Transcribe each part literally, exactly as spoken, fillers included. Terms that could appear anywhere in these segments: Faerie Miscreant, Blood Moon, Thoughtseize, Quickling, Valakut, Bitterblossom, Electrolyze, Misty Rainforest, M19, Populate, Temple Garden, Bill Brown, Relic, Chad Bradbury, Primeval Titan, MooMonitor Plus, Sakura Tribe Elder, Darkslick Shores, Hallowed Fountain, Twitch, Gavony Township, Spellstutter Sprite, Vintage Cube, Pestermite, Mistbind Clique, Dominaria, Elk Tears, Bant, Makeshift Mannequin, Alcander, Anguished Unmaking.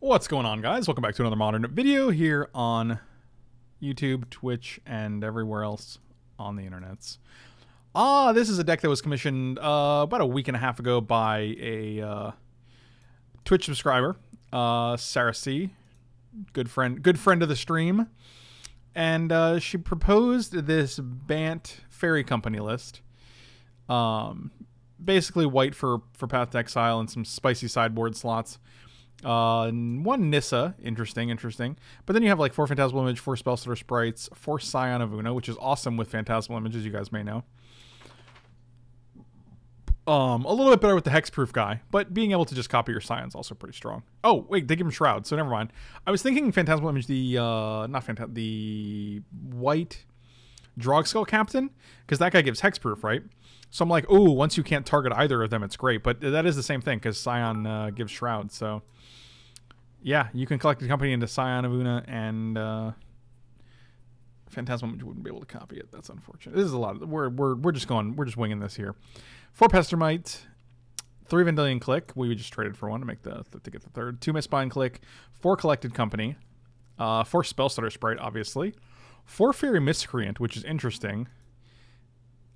What's going on, guys? Welcome back to another modern video here on YouTube, Twitch, and everywhere else on the internets. Ah, this is a deck that was commissioned uh, about a week and a half ago by a uh, Twitch subscriber, uh, Sarah C, good friend, good friend of the stream, and uh, she proposed this Bant Faerie Company list. Um, basically, white for for Path to Exile and some spicy sideboard slots. Uh, one Nissa, interesting, interesting. But then you have like four Phantasmal Image, four Spellstutter Sprites, four Scion of Oona, which is awesome with Phantasmal Image, as you guys may know. Um, a little bit better with the Hexproof guy, but being able to just copy your Scion's also pretty strong. Oh, wait, they give him Shroud, so never mind. I was thinking Phantasmal Image, the, uh, not Phantasmal, the white Drogskull Captain, because that guy gives Hexproof, right? So I'm like, ooh, once you can't target either of them, it's great. But that is the same thing, because Scion uh, gives Shroud, so... Yeah, you can collect the company into Scion of Oona, and uh, Phantasmal Image wouldn't be able to copy it. That's unfortunate. This is a lot. Of, we're we're we're just going. We're just winging this here. Four Pestermite, three Vendilion Clique. We just traded for one to make the to get the third. Two Mistbind Clique, four Collected Company, uh, four Spellstutter Sprite, obviously, four Faerie Miscreant, which is interesting.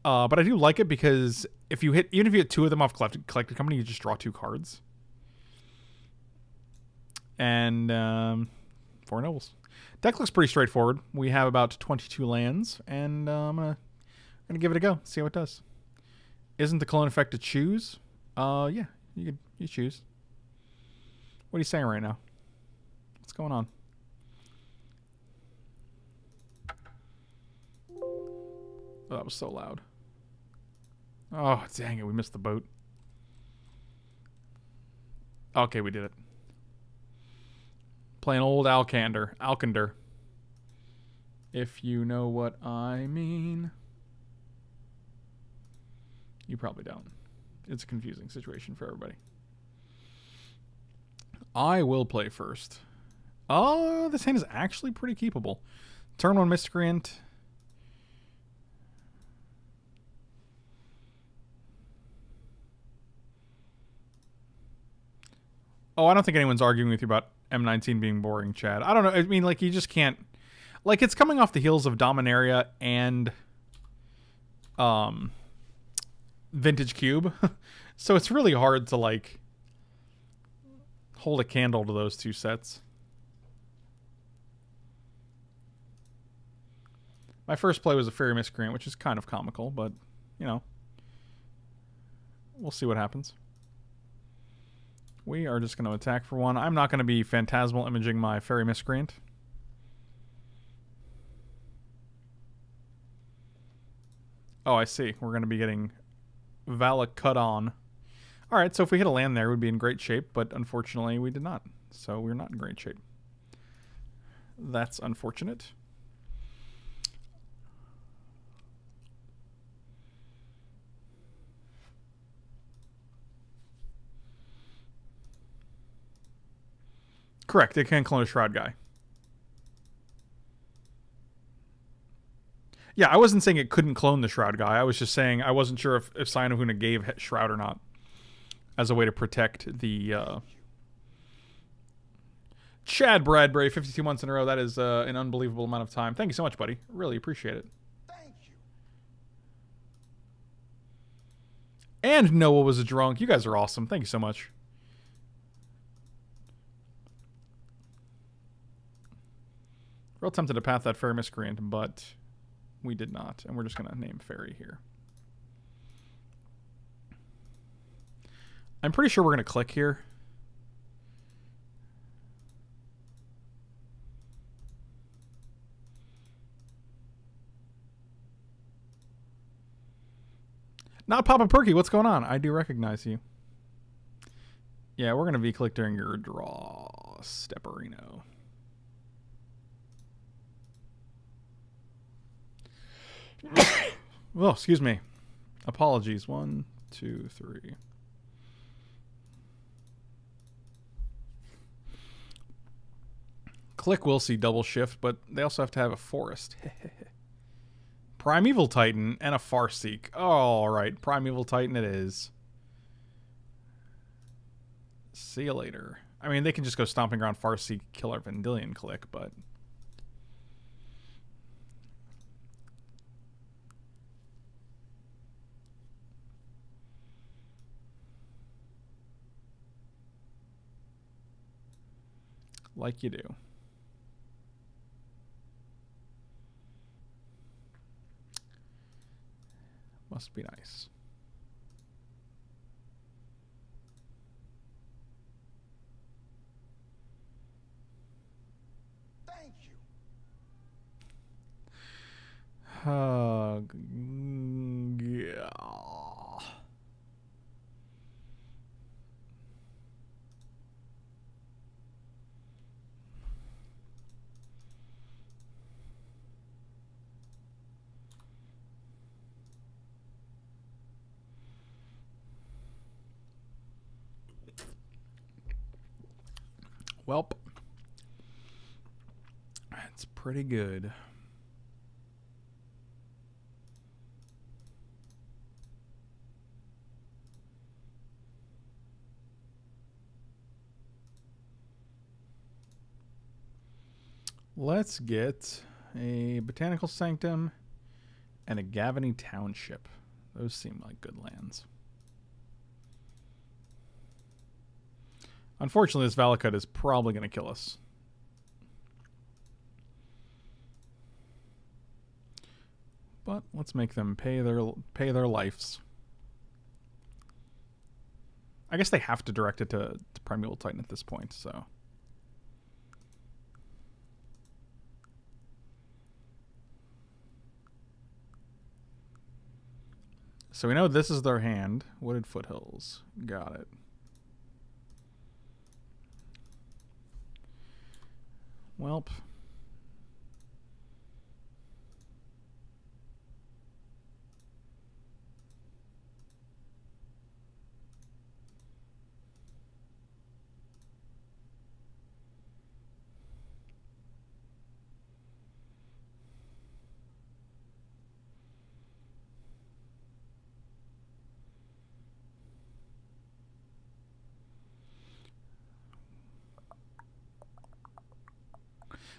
Uh, but I do like it because if you hit, even if you hit two of them off Collected, collected Company, you just draw two cards. And um, four nobles. Deck looks pretty straightforward. We have about twenty-two lands, and uh, I'm gonna, gonna give it a go. See how it does. Isn't the clone effect to choose? Uh, yeah, you could, you choose. What are you saying right now? What's going on? Oh, that was so loud. Oh, dang it! We missed the boat. Okay, we did it. Playing old Alcander. Alcander. If you know what I mean. You probably don't. It's a confusing situation for everybody. I will play first. Oh, this hand is actually pretty keepable. Turn one Miscreant. Oh, I don't think anyone's arguing with you about M nineteen being boring, Chad. I don't know. I mean, like, you just can't... Like, it's coming off the heels of Dominaria and um, Vintage Cube. So it's really hard to, like, hold a candle to those two sets. My first play was a Faerie Miscreant, which is kind of comical, but, you know. We'll see what happens. We are just going to attack for one. I'm not going to be Phantasmal Imaging my Faerie Miscreant. Oh, I see. We're going to be getting Valakut on. All right, so if we hit a land there, we'd be in great shape, but unfortunately we did not. So we're not in great shape. That's unfortunate. Correct, it can clone a Shroud guy. Yeah, I wasn't saying it couldn't clone the Shroud guy. I was just saying I wasn't sure if, if Scion of Oona gave Shroud or not as a way to protect the... Uh... Chad Bradbury, fifty-two months in a row. That is uh, an unbelievable amount of time. Thank you so much, buddy. Really appreciate it. Thank you. And Noah was a drunk. You guys are awesome. Thank you so much. Real tempted to path that Faerie Miscreant, but we did not. And we're just going to name Faerie here. I'm pretty sure we're going to click here. Not Papa Perky. What's going on? I do recognize you. Yeah, we're going to V-click during your draw, Stepperino. Oh, excuse me. Apologies. One, two, three. Click will see double shift, but they also have to have a forest. Primeval Titan and a Farseek. Oh, all right. Primeval Titan it is. See you later. I mean, they can just go stomping around Farseek, kill our Vendilion Clique, but... like you do. Must be nice. Thank you. Uh, yeah. Welp. That's pretty good. Let's get a Botanical Sanctum and a Gavony Township. Those seem like good lands. Unfortunately, this Valakut is probably going to kill us. But let's make them pay their pay their lives. I guess they have to direct it to, to Primeval Titan at this point, so... So we know this is their hand. Wooded Foothills. Got it. Welp.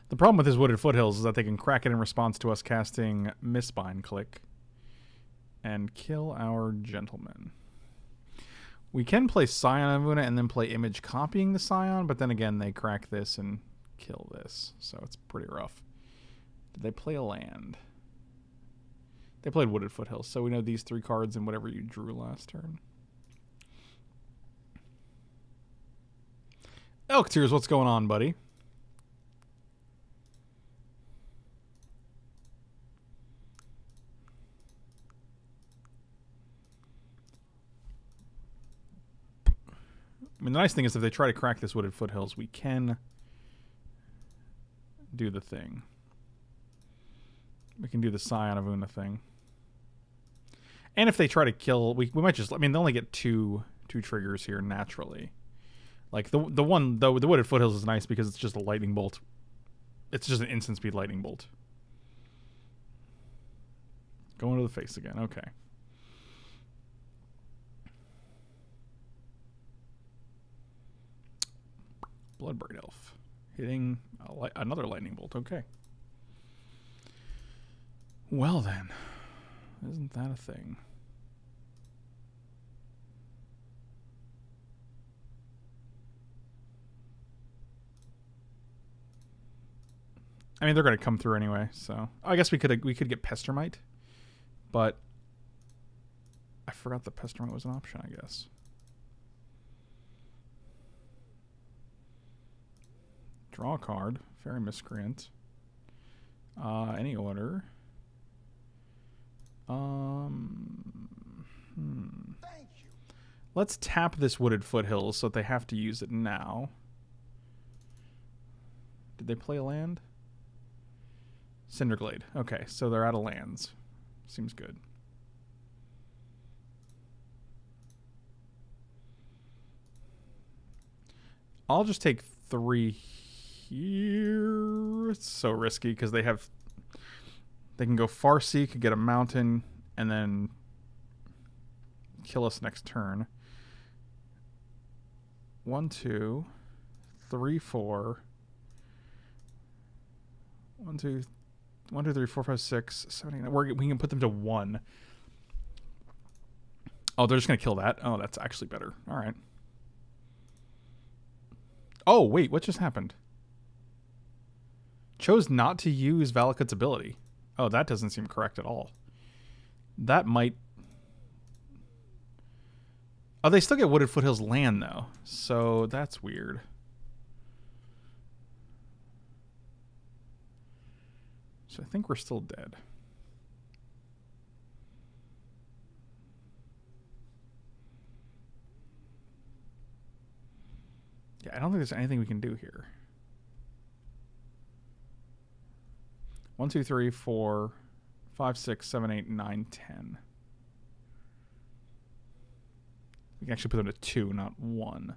The problem with his Wooded Foothills is that they can crack it in response to us casting Mistbind Clique and kill our Gentleman. We can play Scion of Oona and then play Image copying the Scion, but then again they crack this and kill this, so it's pretty rough. Did they play a land? They played Wooded Foothills, so we know these three cards and whatever you drew last turn. Elk Tears, what's going on, buddy? I mean, the nice thing is if they try to crack this Wooded Foothills, we can do the thing. We can do the Scion of Oona thing. And if they try to kill, we we might just, I mean, they only get two two triggers here naturally. Like the the one though, the Wooded Foothills is nice because it's just a lightning bolt. It's just an instant speed lightning bolt. Going to the face again. Okay. Bloodbraid Elf hitting a li another lightning bolt. Okay. Well then, isn't that a thing? I mean, they're going to come through anyway, so I guess we could we could get Pestermite, but I forgot that Pestermite was an option. I guess. Draw a card. Faerie Miscreant. Uh, any order. Um, hmm. Thank you. Let's tap this Wooded Foothills so that they have to use it now. Did they play a land? Cinder Glade. Okay, so they're out of lands. Seems good. I'll just take three here. Here. It's so risky because they have they can go Farseek, get a mountain, and then kill us next turn. One, two, three, four. One, two, one, two, three, four, five, six, seven, eight, nine. We're, we can put them to one. Oh, they're just going to kill that. Oh, that's actually better. All right. Oh, wait. What just happened? Chose not to use Valakut's ability. Oh, that doesn't seem correct at all. That might... Oh, they still get Wooded Foothills land, though. So that's weird. So I think we're still dead. Yeah, I don't think there's anything we can do here. One, two, three, four, five, six, seven, eight, nine, ten. We can actually put them to two, not one.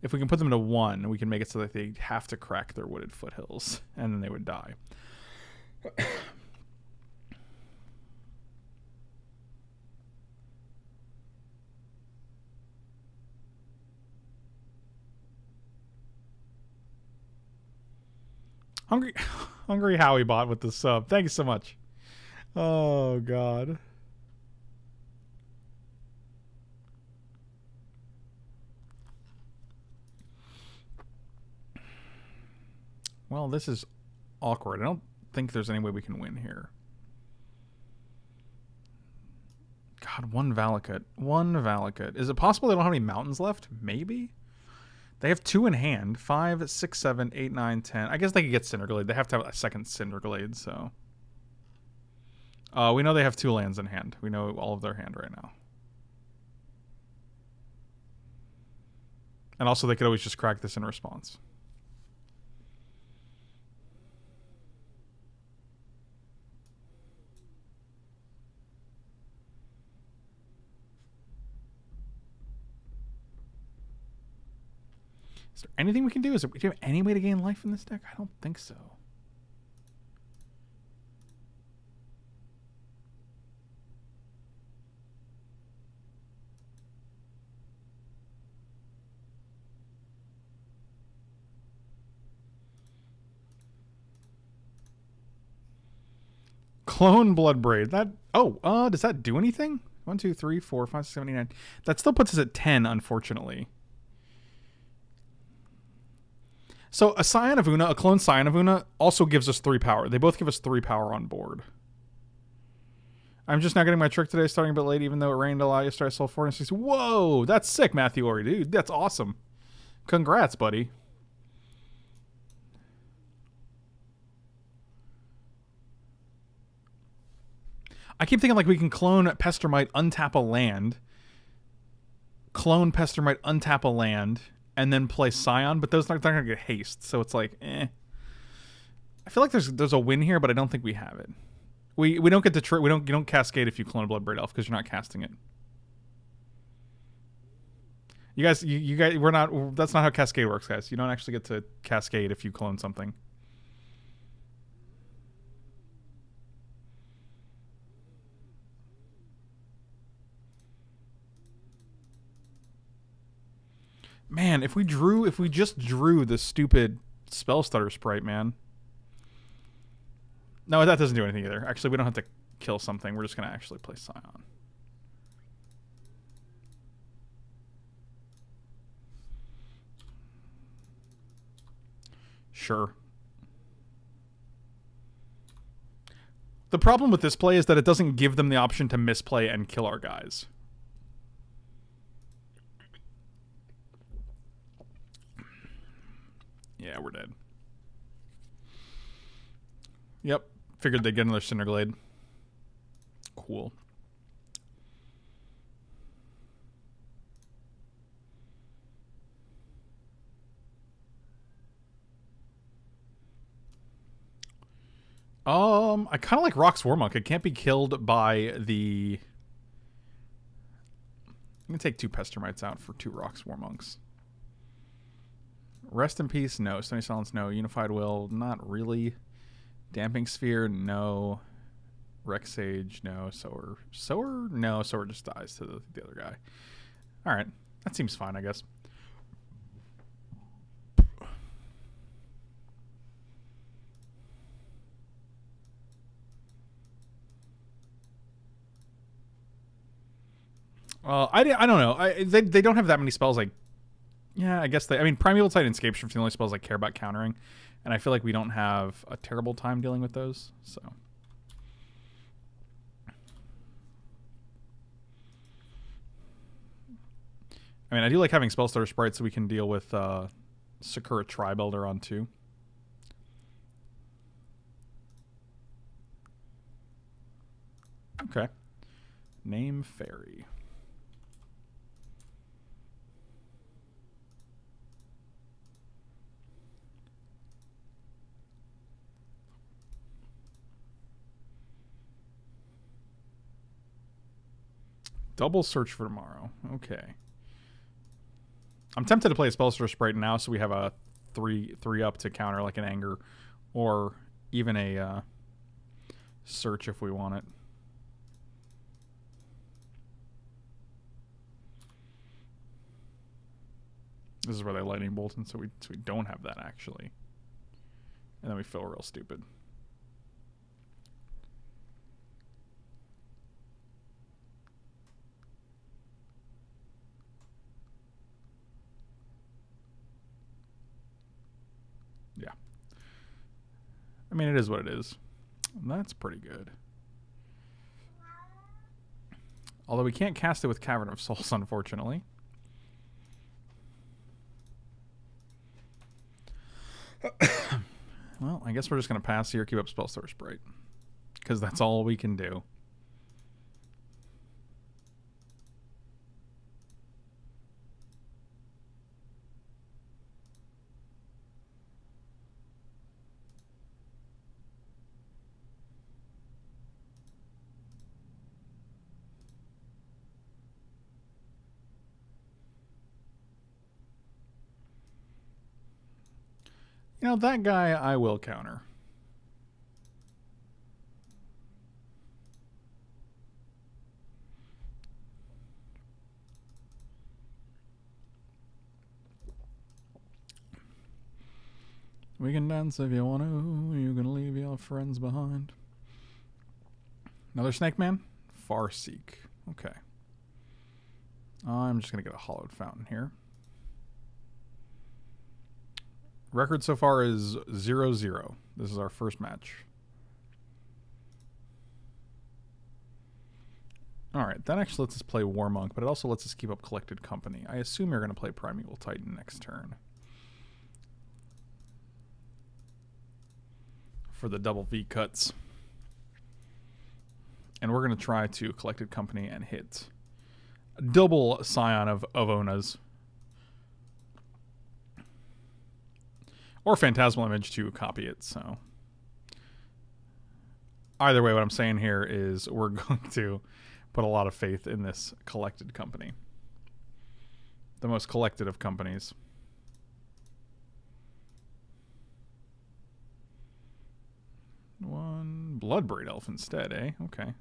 If we can put them to one, we can make it so that they have to crack their Wooded Foothills, and then they would die. Hungry, Hungry Howie bot with the sub. Thank you so much. Oh, God. Well, this is awkward. I don't think there's any way we can win here. God, one Valakut. One Valakut. Is it possible they don't have any mountains left? Maybe? They have two in hand. Five, six, seven, eight, nine, ten. I guess they could get Cinder Glade. They have to have a second Cinder Glade, so... Uh, we know they have two lands in hand. We know all of their hand right now. And also, they could always just crack this in response. Is there anything we can do? Is there, do you have any way to gain life in this deck? I don't think so. Clone Bloodbraid. That oh, uh, does that do anything? One, two, three, four, five, six, seven, eight, nine. That still puts us at ten, unfortunately. So a Scion of Oona, a clone Scion of Oona, also gives us three power. They both give us three power on board. I'm just now getting my trick today, starting a bit late, even though it rained a lot yesterday. I sold four and six. Whoa, that's sick, Matthew Ori, dude. That's awesome. Congrats, buddy. I keep thinking like we can clone Pestermite, untap a land, clone Pestermite, untap a land. And then play Scion, but those are not going to get haste, so it's like, eh. I feel like there's there's a win here, but I don't think we have it. We we don't get the tri we don't you don't cascade if you clone a Bloodbraid Elf because you're not casting it. You guys, you, you guys, we're not. That's not how cascade works, guys. You don't actually get to cascade if you clone something. Man, if we drew, if we just drew the stupid Spellstutter Sprite, man. No, that doesn't do anything either. Actually, we don't have to kill something. We're just going to actually play Scion. Sure. The problem with this play is that it doesn't give them the option to misplay and kill our guys. Yeah, we're dead. Yep. Figured they'd get another Cinder Glade. Cool. Um, I kind of like Rhox War Monk. It can't be killed by the... I'm going to take two Pestermites out for two Rhox War Monks. Rest in Peace, no. Stony Silence, no. Unified Will, not really. Damping Sphere, no. Rex Sage, no. Sower, Sower, no. Sower just dies to the, the other guy. All right, that seems fine, I guess. Uh, I, I don't know. I, they, they don't have that many spells. Like, yeah, I guess they... I mean, Primeval Titan and Scapeshift are the only spells I care about countering. And I feel like we don't have a terrible time dealing with those. So... I mean, I do like having Spellstutter Sprite so we can deal with uh, Sakura Tribe Elder on two. Okay. Name Faerie. Double search for tomorrow. Okay. I'm tempted to play a Spellstutter Sprite now, so we have a three three up to counter like an Anger, or even a uh, Search if we want it. This is where they lightning bolt, and so we so we don't have that actually, and then we feel real stupid. Yeah. I mean, it is what it is. That's pretty good. Although we can't cast it with Cavern of Souls, unfortunately. Well, I guess we're just going to pass here, keep up Spellstutter Sprite. Because that's all we can do. You know, that guy I will counter. We can dance if you want to. You can leave your friends behind. Another Snake Man? Farseek. Okay. I'm just going to get a Hallowed Fountain here. Record so far is zero zero. This is our first match. Alright, that actually lets us play War Monk, but it also lets us keep up Collected Company. I assume you're going to play Primeval Titan next turn. For the double V cuts. And we're going to try to Collected Company and hit double Scion of, of Oona's. Or Phantasmal Image to copy it, so. Either way, what I'm saying here is we're going to put a lot of faith in this Collected Company. The most collected of companies. One Bloodbraid Elf instead, eh? Okay.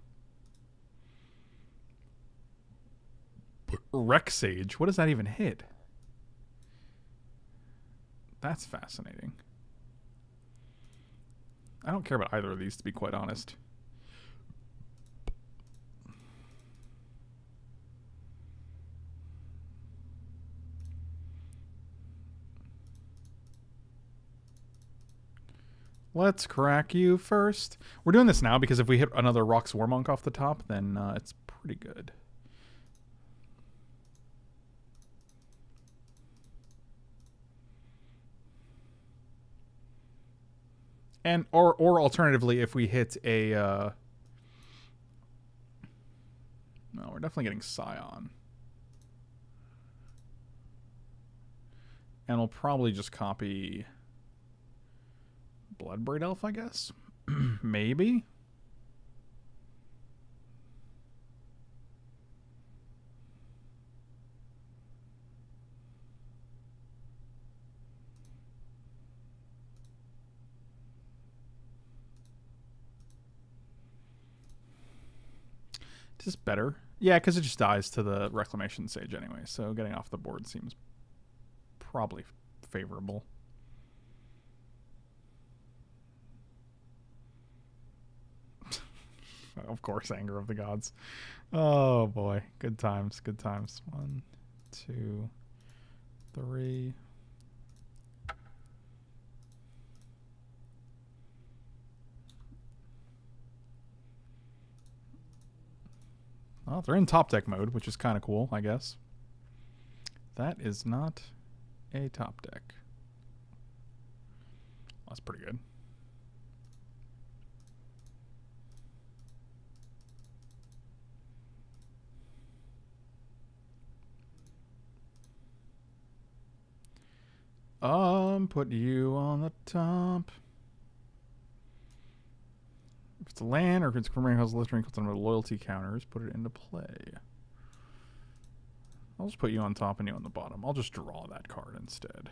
Rhox Sage, what does that even hit? That's fascinating. I don't care about either of these, to be quite honest. Let's crack you first. We're doing this now because if we hit another Rhox War Monk off the top, then uh, it's pretty good. And or or alternatively, if we hit a, uh, no, we're definitely getting Scion, and we'll probably just copy Bloodbraid Elf, I guess, maybe. Just better. Yeah, because it just dies to the Reclamation Sage anyway, so getting off the board seems probably favorable. Of course, Anger of the Gods. Oh boy, good times, good times. One, two, three. Well, they're in top deck mode, which is kind of cool, I guess. That is not a top deck. That's pretty good. Um, put you on the top. If it's a land or if it's Cremain House Littering, it's under loyalty counters, put it into play. I'll just put you on top and you on the bottom. I'll just draw that card instead.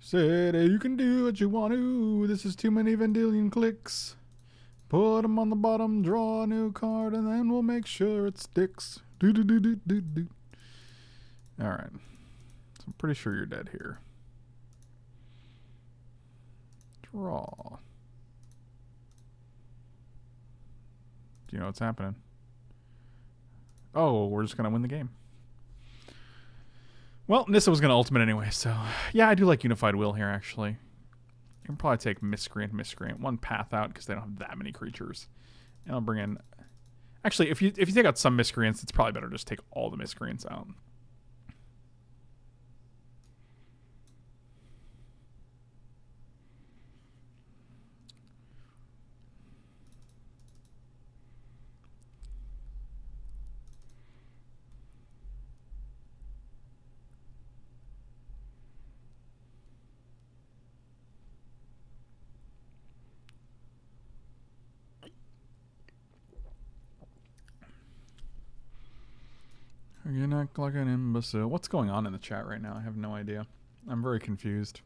City, you can do what you want to. This is too many Vendilion Cliques. Put them on the bottom, draw a new card, and then we'll make sure it sticks. Do do do do do do. All right. So I'm pretty sure you're dead here. Draw. Do you know what's happening? Oh, we're just gonna win the game. Well, Nissa was gonna ultimate anyway, so yeah, I do like Unified Will here actually. I can probably take Miscreant, Miscreant, one path out because they don't have that many creatures, and I'll bring in. Actually, if you if you take out some Miscreants, it's probably better just take all the Miscreants out. You act like an imbecile. What's going on in the chat right now? I have no idea. I'm very confused.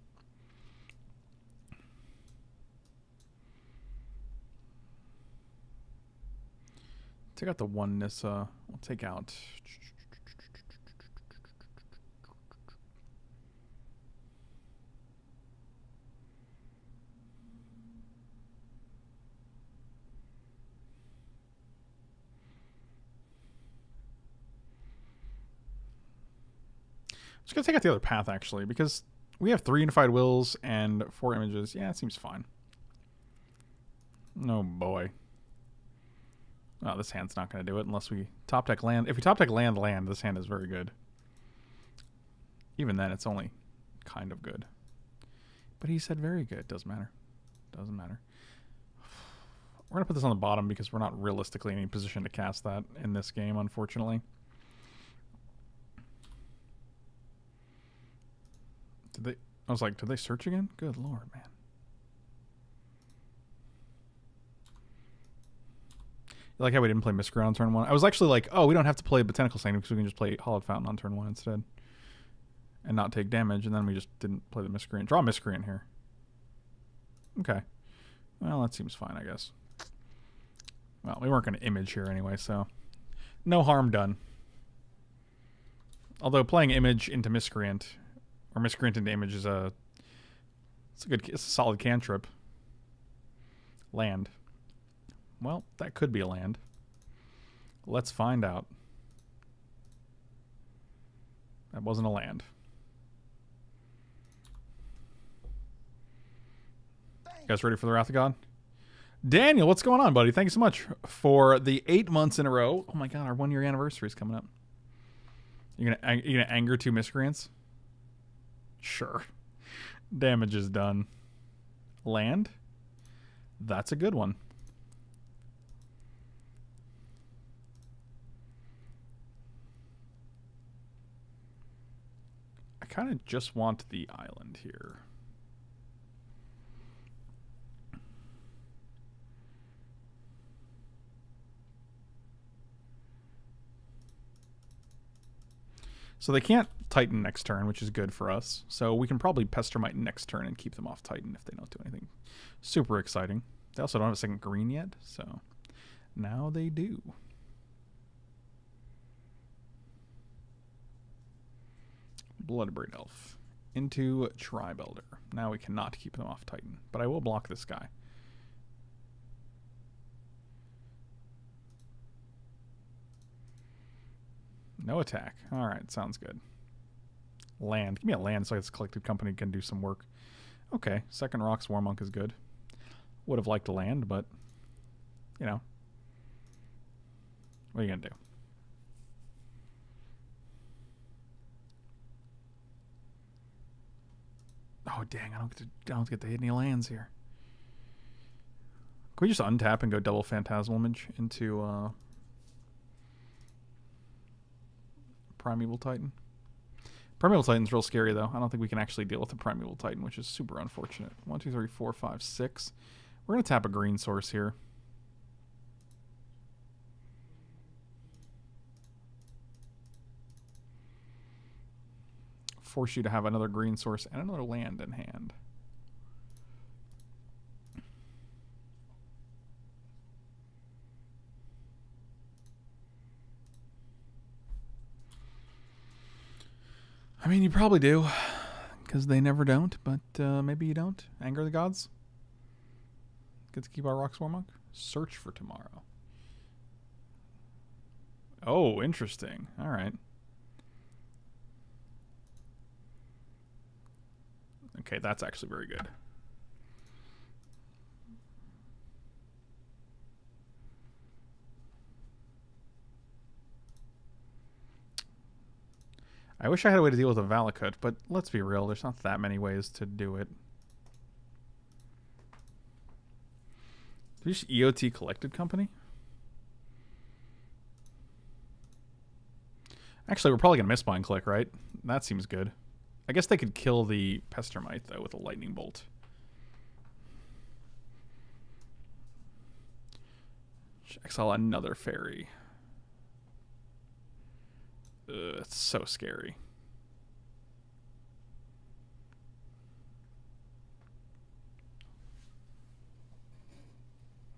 Take out the one Nissa. We'll take out. I'm just going to take out the other path, actually, because we have three Unified Wills and four images. Yeah, it seems fine. Oh, boy. Oh, this hand's not going to do it unless we top deck land. If we top deck land, land, this hand is very good. Even then, it's only kind of good. But he said very good. Doesn't matter. Doesn't matter. We're going to put this on the bottom because we're not realistically in any position to cast that in this game, unfortunately. Did they? I was like, did they search again? Good lord, man. You like how we didn't play Miscreant on turn one? I was actually like, oh, we don't have to play Botanical Sanctum because we can just play Hallowed Fountain on turn one instead. And not take damage, and then we just didn't play the Miscreant. Draw Miscreant here. Okay. Well, that seems fine, I guess. Well, we weren't going to image here anyway, so no harm done. Although playing image into Miscreant... Or Miscreant into Image is a, it's a good, it's a solid cantrip. Land. Well, that could be a land. Let's find out. That wasn't a land. You guys ready for the Wrath of God? Daniel, what's going on, buddy? Thank you so much for the eight months in a row. Oh my God, our one year anniversary is coming up. You're gonna, you're gonna anger two Miscreants? Sure. Damage is done. Land? That's a good one. I kind of just want the island here. So they can't Titan next turn, which is good for us. So we can probably Pestermite next turn and keep them off Titan if they don't do anything super exciting. They also don't have a second green yet, so Now they do. Bloodbraid Elf into Tribe Elder. Now we cannot keep them off Titan, but I will block this guy. No attack. All right, sounds good. Land. Give me a land so this Collected Company can do some work. Okay, second Rhox War Monk is good. Would have liked to land, but, you know. What are you going to do? Oh, dang, I don't get to, I don't get to hit any lands here. Can we just untap and go double Phantasmal Image into uh, Primeval Titan? Primeval Titan's real scary, though. I don't think we can actually deal with the Primeval Titan, which is super unfortunate. One, two, three, four, five, six. We're going to tap a green source here. Force you to have another green source and another land in hand. I mean, you probably do, because they never don't, but uh, maybe you don't. Anger of the Gods. Get to keep our Rhox War Monk. Search for tomorrow. Oh, interesting. All right. Okay, that's actually very good. I wish I had a way to deal with a Valakut, but let's be real, there's not that many ways to do it. Did we just E O T Collected Company? Actually, we're probably going to Mistbind Clique, right? That seems good. I guess they could kill the Pestermite, though, with a lightning bolt. Exile another Faerie. Ugh, it's so scary.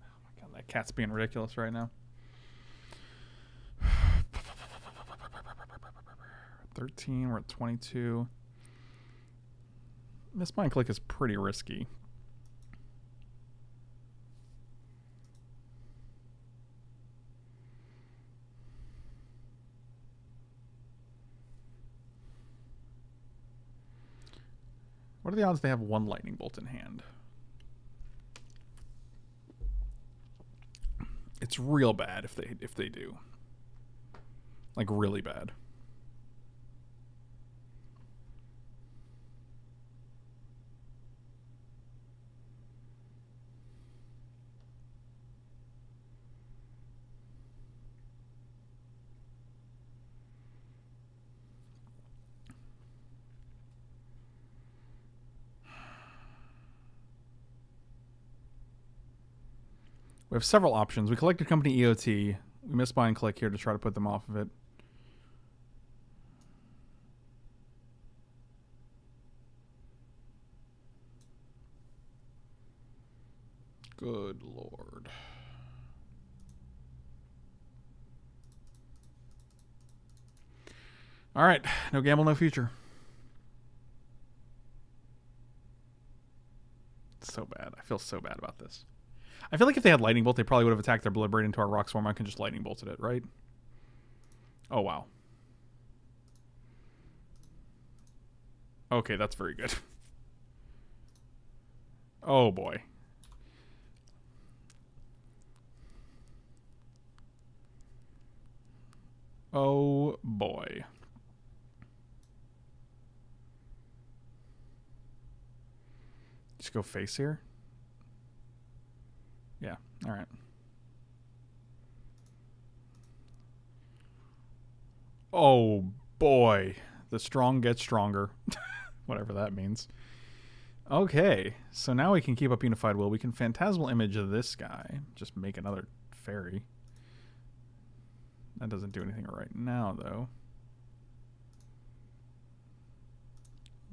Oh my god, that cat's being ridiculous right now. thirteen, we're at twenty-two. Mistbind Clique is pretty risky. What are the odds they have one lightning bolt in hand? It's real bad if they if they do. Like really bad. We have several options. We Collected Company E O T. We Mistbind Clique here to try to put them off of it. Good lord. All right. No gamble, no future. It's so bad. I feel so bad about this. I feel like if they had Lightning Bolt, they probably would have attacked their Bloodbraid into our Rhox War Monk and just Lightning Bolted it, right? Oh, wow. Okay, that's very good. Oh, boy. Oh, boy. Just go face here. Yeah, all right. Oh, boy. The strong get stronger. Whatever that means. Okay, so now we can keep up Unified Will. We can Phantasmal Image of this guy. Just make another Faerie. That doesn't do anything right now, though.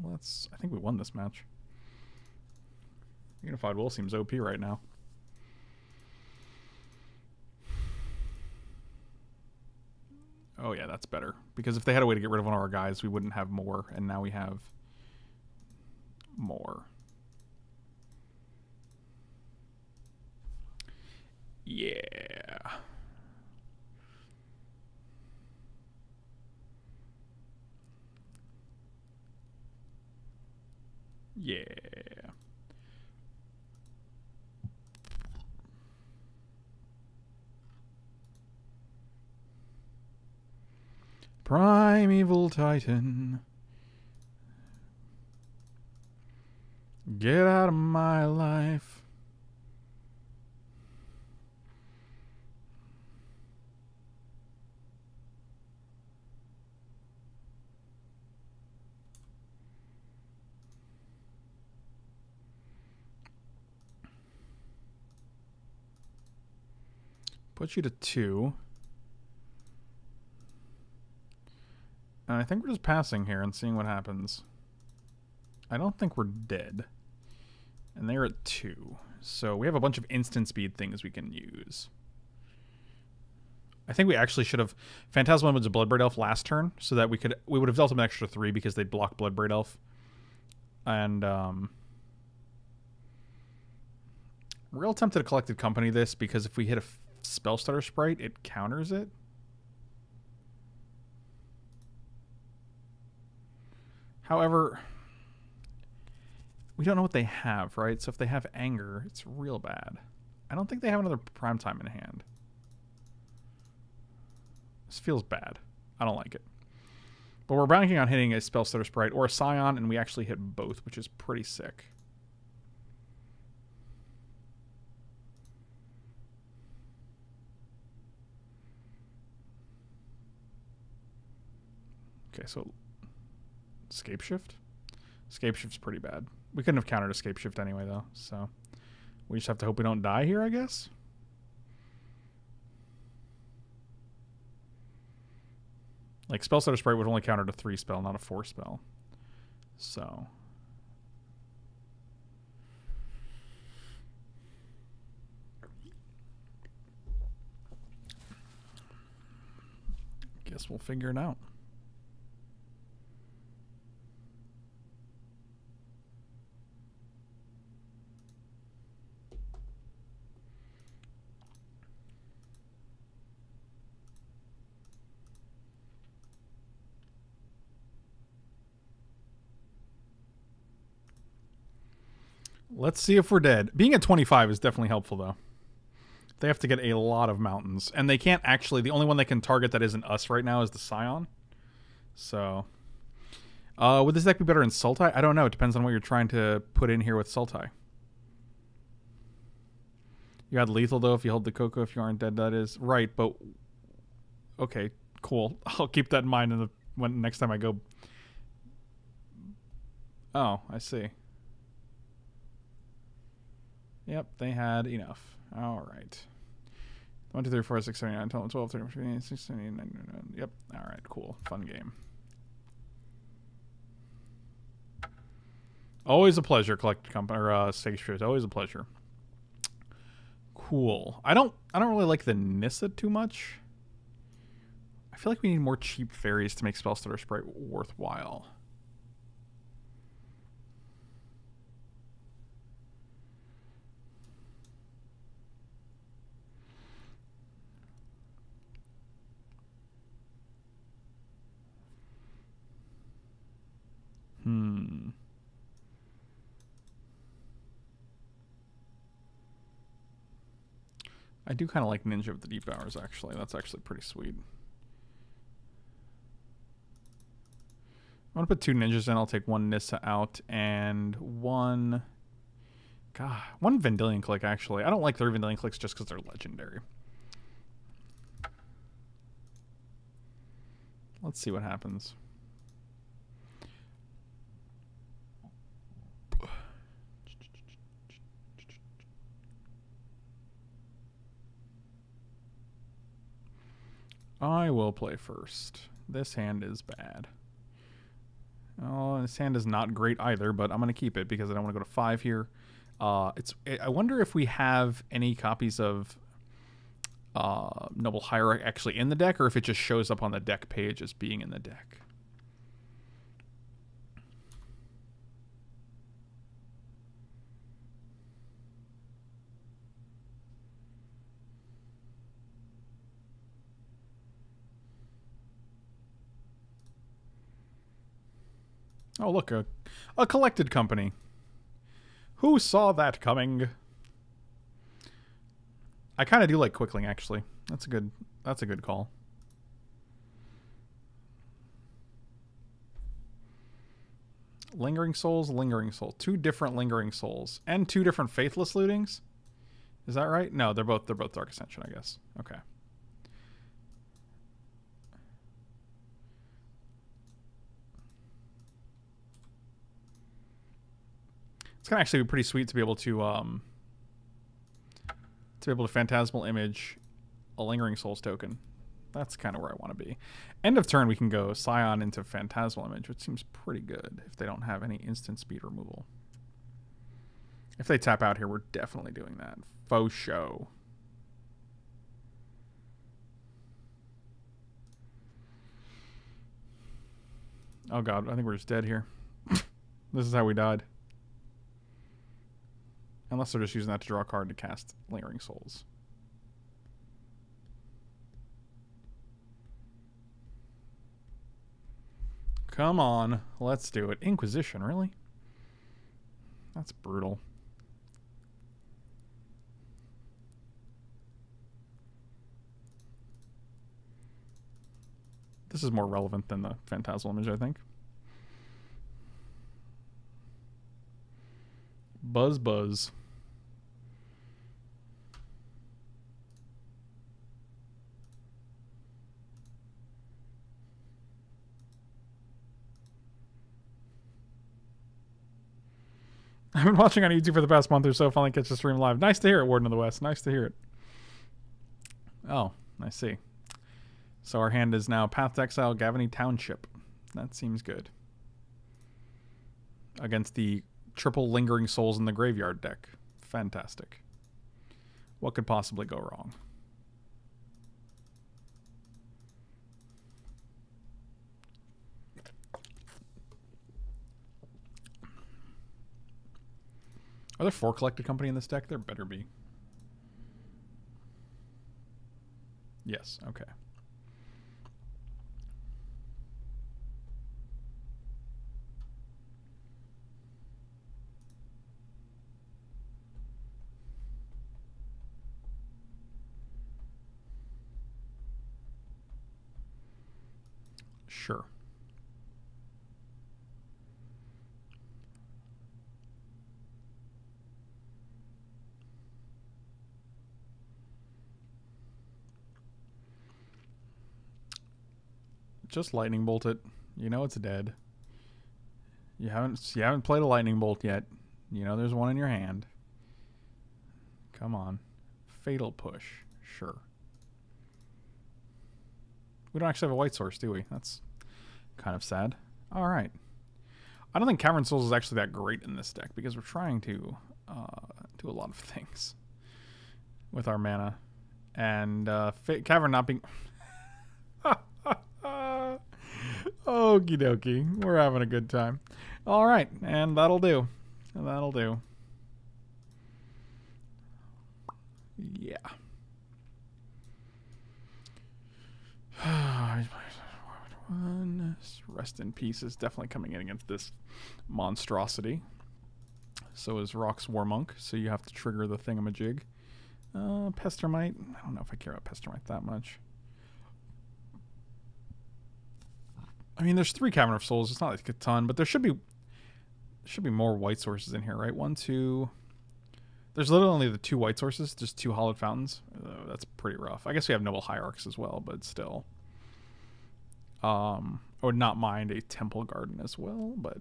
Let's... I think we won this match. Unified Will seems O P right now. Oh yeah, that's better. Because if they had a way to get rid of one of our guys, we wouldn't have more, and now we have more. Yeah. Yeah. Primeval Titan. Get out of my life. Put you to two. And I think we're just passing here and seeing what happens. I don't think we're dead. And they're at two. So we have a bunch of instant speed things we can use. I think we actually should have... Phantasmal Image of Bloodbraid Elf last turn, so that we could we would have dealt them an extra three because they blocked Bloodbraid Elf. And... Um, I'm real tempted to Collected Company this, because if we hit a Spellstutter Sprite, it counters it. However, we don't know what they have, right? So if they have Anger, it's real bad. I don't think they have another Primetime in hand. This feels bad. I don't like it. But we're banking on hitting a Spellstutter Sprite or a Scion, and we actually hit both, which is pretty sick. Okay, so... Scapeshift? Scapeshift's pretty bad. We couldn't have countered a Scapeshift anyway, though, so... We just have to hope we don't die here, I guess? Like, Spellstutter Sprite would have only countered a three spell, not a four spell. So... Guess we'll figure it out. Let's see if we're dead. Being at twenty-five is definitely helpful, though. They have to get a lot of mountains. And they can't actually... The only one they can target that isn't us right now is the Scion. So... Uh, would this deck be better in Sultai? I don't know. It depends on what you're trying to put in here with Sultai. You had lethal, though, if you hold the Cocoa. If you aren't dead, that is. Right, but... Okay, cool. I'll keep that in mind in the, when next time I go... Oh, I see. Yep, they had enough. All right. one, two, three, four, six, seven, eight, nine, ten, twelve, thirteen, fourteen, fifteen, sixteen, seventeen, nineteen, nineteen. Yep, all right, cool. Fun game. Always a pleasure, Collected Company, or uh, Scapeshift. Always a pleasure. Cool. I don't I don't really like the Nissa too much. I feel like we need more cheap fairies to make Spellstutter Sprite worthwhile. Hmm. I do kind of like Ninja of the Deep Hours, actually. That's actually pretty sweet. I'm going to put two Ninjas in. I'll take one Nissa out and one... God, one Vendilion Clique, actually. I don't like their Vendilion Cliques just because they're legendary. Let's see what happens. I will play first. This hand is bad. Oh, this hand is not great either, but I'm going to keep it because I don't want to go to five here. Uh, it's. I wonder if we have any copies of uh, Noble Hierarch actually in the deck, or if it just shows up on the deck page as being in the deck. Oh, look, a, a Collected Company. Who saw that coming? I kind of do like Quickling, actually. That's a good, that's a good call. Lingering Souls, Lingering Soul. Two different Lingering Souls. And two different Faithless Lootings? Is that right? No, they're both, they're both Dark Ascension, I guess. Okay. It's gonna actually be pretty sweet to be able to um, to be able to Phantasmal Image a Lingering Souls token. That's kind of where I want to be. End of turn, we can go Scion into Phantasmal Image, which seems pretty good if they don't have any instant speed removal. If they tap out here, we're definitely doing that. Faux show. Oh god, I think we're just dead here. This is how we died. Unless they're just using that to draw a card to cast Lingering Souls. Come on. Let's do it. Inquisition, really? That's brutal. This is more relevant than the Phantasmal Image, I think. Buzz, buzz. I've been watching on YouTube for the past month or so. Finally catch the stream live. Nice to hear it, Warden of the West. Nice to hear it. Oh, I see. So our hand is now Path to Exile, Gavony Township. That seems good. Against the triple Lingering Souls in the graveyard deck. Fantastic. What could possibly go wrong? Are there four Collected Company in this deck? There better be. Yes, okay. Sure. Just lightning bolt it. You know it's dead. You haven't you haven't played a lightning bolt yet. You know there's one in your hand. Come on. Fatal push. Sure. We don't actually have a white source, do we? That's kind of sad. All right. I don't think Cavern of Souls is actually that great in this deck because we're trying to uh, do a lot of things with our mana. And uh, Cavern not being... Okie dokie. We're having a good time. All right. And that'll do. That'll do. Yeah. One. Rest in Peace is definitely coming in against this monstrosity. So is Rhox War Monk, so you have to trigger the thingamajig. Uh, Pestermite. I don't know if I care about Pestermite that much. I mean, there's three Cavern of Souls. It's not like a ton, but there should be should be more white sources in here, right? One, two. There's literally only the two white sources, just two Hallowed Fountains. Oh, that's pretty rough. I guess we have Noble Hierarchs as well, but still. Um, I would not mind a Temple Garden as well, but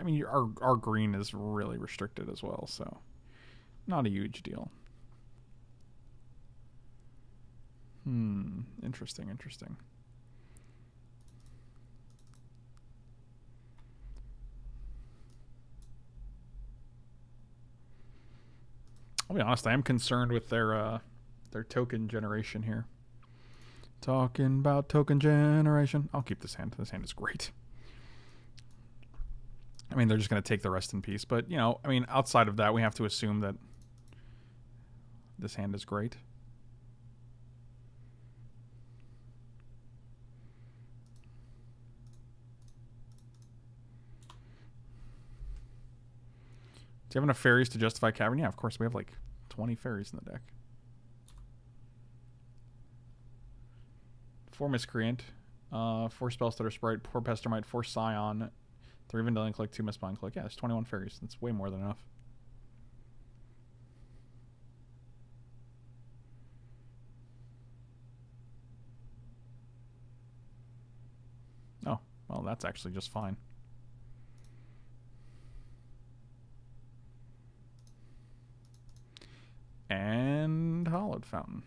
I mean, our, our green is really restricted as well, so not a huge deal. Hmm, interesting, interesting. I'll be honest, I am concerned with their uh, their token generation here. Talking about token generation. I'll keep this hand. This hand is great. I mean, they're just going to take the rest in peace. But, you know, I mean, outside of that, we have to assume that this hand is great. Do you have enough fairies to justify Cavern? Yeah, of course. We have like twenty fairies in the deck. Four Miscreant, uh, four Spellstutter Sprite, four Pestermite, four Scion, three Vendilion Clique, two Mistbind Clique. Yeah, there's twenty-one fairies. That's way more than enough. Oh, well, that's actually just fine. And Hallowed Fountain.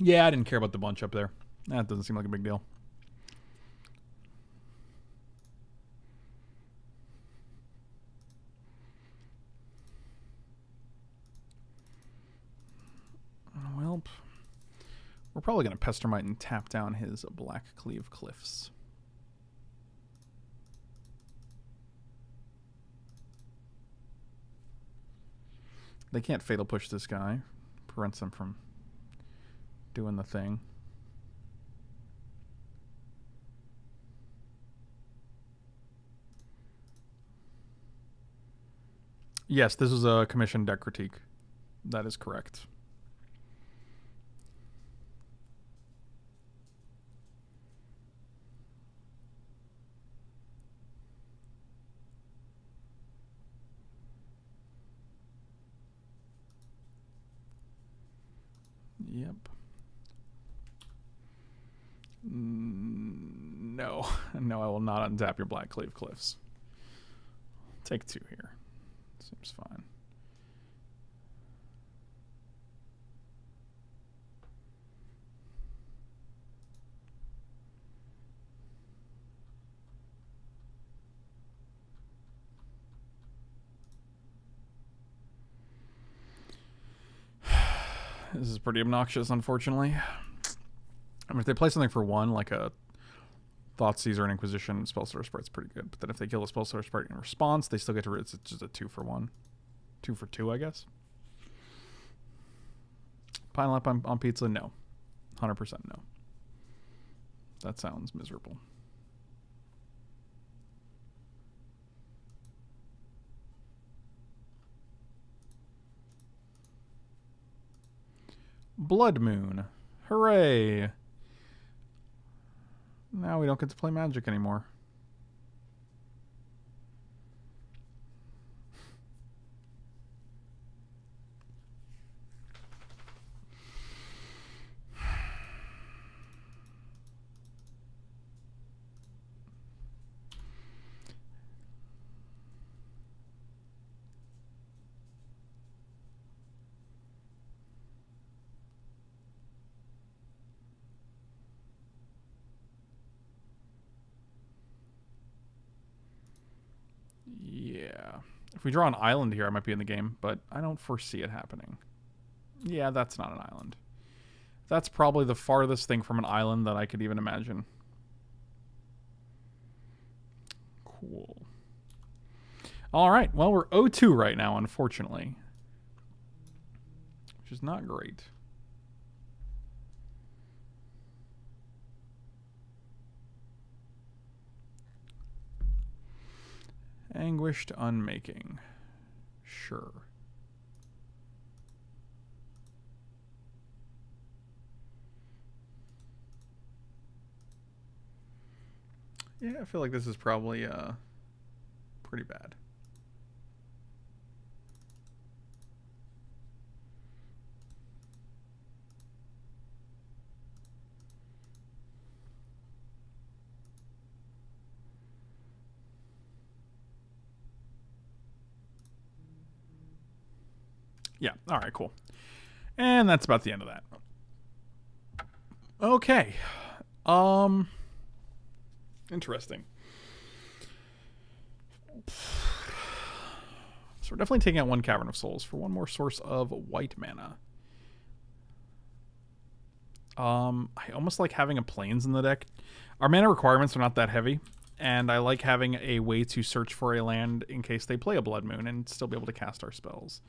Yeah, I didn't care about the bunch up there. That doesn't seem like a big deal. Welp. We're probably going to Pestermite and tap down his Black Cleave Cliffs. They can't Fatal Push this guy. Prevents them from doing the thing. Yes, this is a commissioned deck critique. That is correct. Yep. No. No, I will not untap your Black Cleave Cliffs. Take two here. Seems fine. This is pretty obnoxious, unfortunately. I mean, if they play something for one, like a Thoughtseize or an Inquisition, Spellstutter Sprite's pretty good. But then if they kill a Spellstutter Sprite in response, they still get to rid. It's just a two for one. Two for two, I guess. Pineapple up on, on pizza? No. one hundred percent no. That sounds miserable. Blood Moon. Hooray! Now we don't get to play Magic anymore. If we draw an island here, I might be in the game, but I don't foresee it happening. Yeah, that's not an island. That's probably the farthest thing from an island that I could even imagine. Cool. All right. Well, we're oh two right now, unfortunately, which is not great. Anguished Unmaking. Sure. Yeah, I feel like this is probably uh, pretty bad. Yeah, all right, cool. And that's about the end of that. Okay. Um, Interesting. So we're definitely taking out one Cavern of Souls for one more source of white mana. Um, I almost like having a Plains in the deck. Our mana requirements are not that heavy, and I like having a way to search for a land in case they play a Blood Moon and still be able to cast our spells.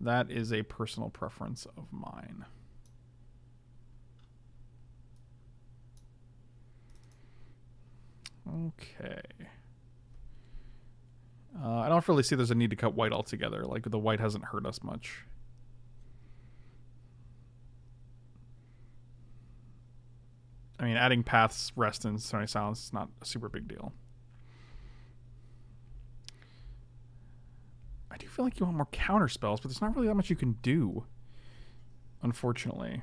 That is a personal preference of mine. Okay. Uh, I don't really see there's a need to cut white altogether. Like, the white hasn't hurt us much. I mean, adding Paths, Rest, and Stony Silence is not a super big deal. I do feel like you want more counter spells, but there's not really that much you can do, unfortunately.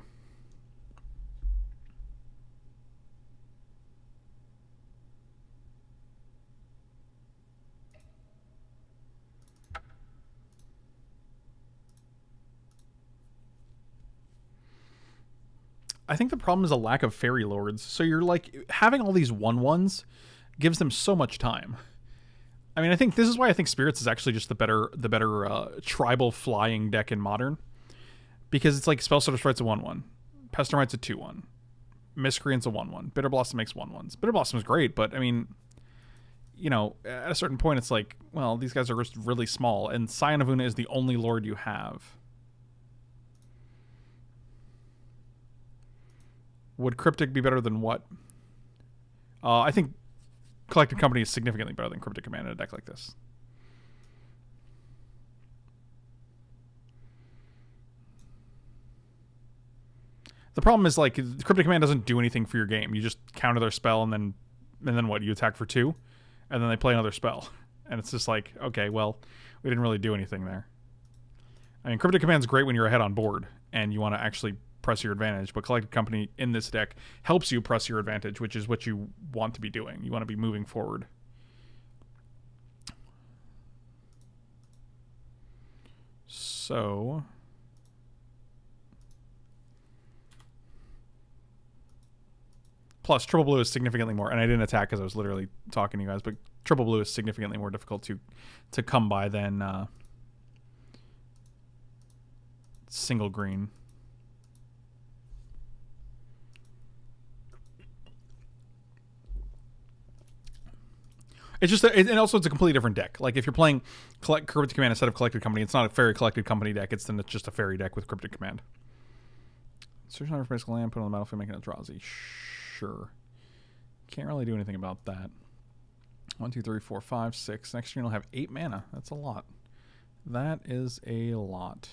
I think the problem is a lack of Faerie Lords. So you're like, having all these one ones gives them so much time. I mean, I think this is why I think Spirits is actually just the better the better uh, tribal flying deck in Modern. Because it's like Spellstutter Sprite's a one one. Pestermite's a two one. Miscreant's a one one. Bitter Blossom makes one ones. Bitter Blossom's great, but I mean, you know, at a certain point it's like, well, these guys are just really small. And Scion of Oona is the only Lord you have. Would Cryptic be better than what? Uh, I think Collected Company is significantly better than Cryptic Command in a deck like this. The problem is, like, Cryptic Command doesn't do anything for your game. You just counter their spell, and then and then what? You attack for two, and then they play another spell. And it's just like, okay, well, we didn't really do anything there. I mean, Cryptic Command's great when you're ahead on board, and you want to actually press your advantage, but Collected Company in this deck helps you press your advantage, which is what you want to be doing. You want to be moving forward. So plus triple blue is significantly more, and I didn't attack because I was literally talking to you guys, but triple blue is significantly more difficult to to come by than uh, single green. It's just, and also it's a completely different deck. Like, if you're playing Cryptic Command instead of Collected Company, it's not a Faerie Collected Company deck. It's then it's just a Faerie deck with Cryptic Command. Search number for basic land, put on the battlefield, making a Eldrazi. Sure. Can't really do anything about that. One, two, three, four, five, six. Next turn you'll have eight mana. That's a lot. That is a lot.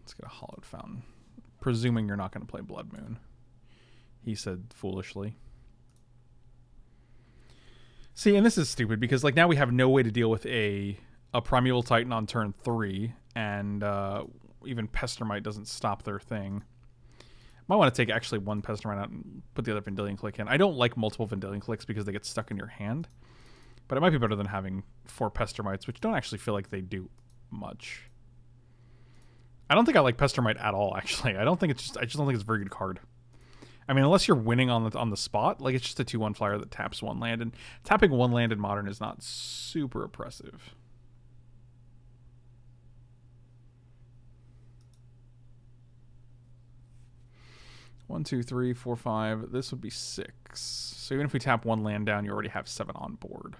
Let's get a Hallowed Fountain. Presuming you're not going to play Blood Moon. He said foolishly. See, and this is stupid because, like, now we have no way to deal with a a Primeval Titan on turn three, and uh, even Pestermite doesn't stop their thing. Might want to take actually one Pestermite out and put the other Vendilion Clique in. I don't like multiple Vendilion Cliques because they get stuck in your hand, but it might be better than having four Pestermites, which don't actually feel like they do much. I don't think I like Pestermite at all. Actually, I don't think it's just I just don't think it's a very good card. I mean, unless you're winning on the on the spot, like, it's just a two one flyer that taps one land, and tapping one land in Modern is not super oppressive. One, two, three, four, five. This would be six. So even if we tap one land down, you already have seven on board.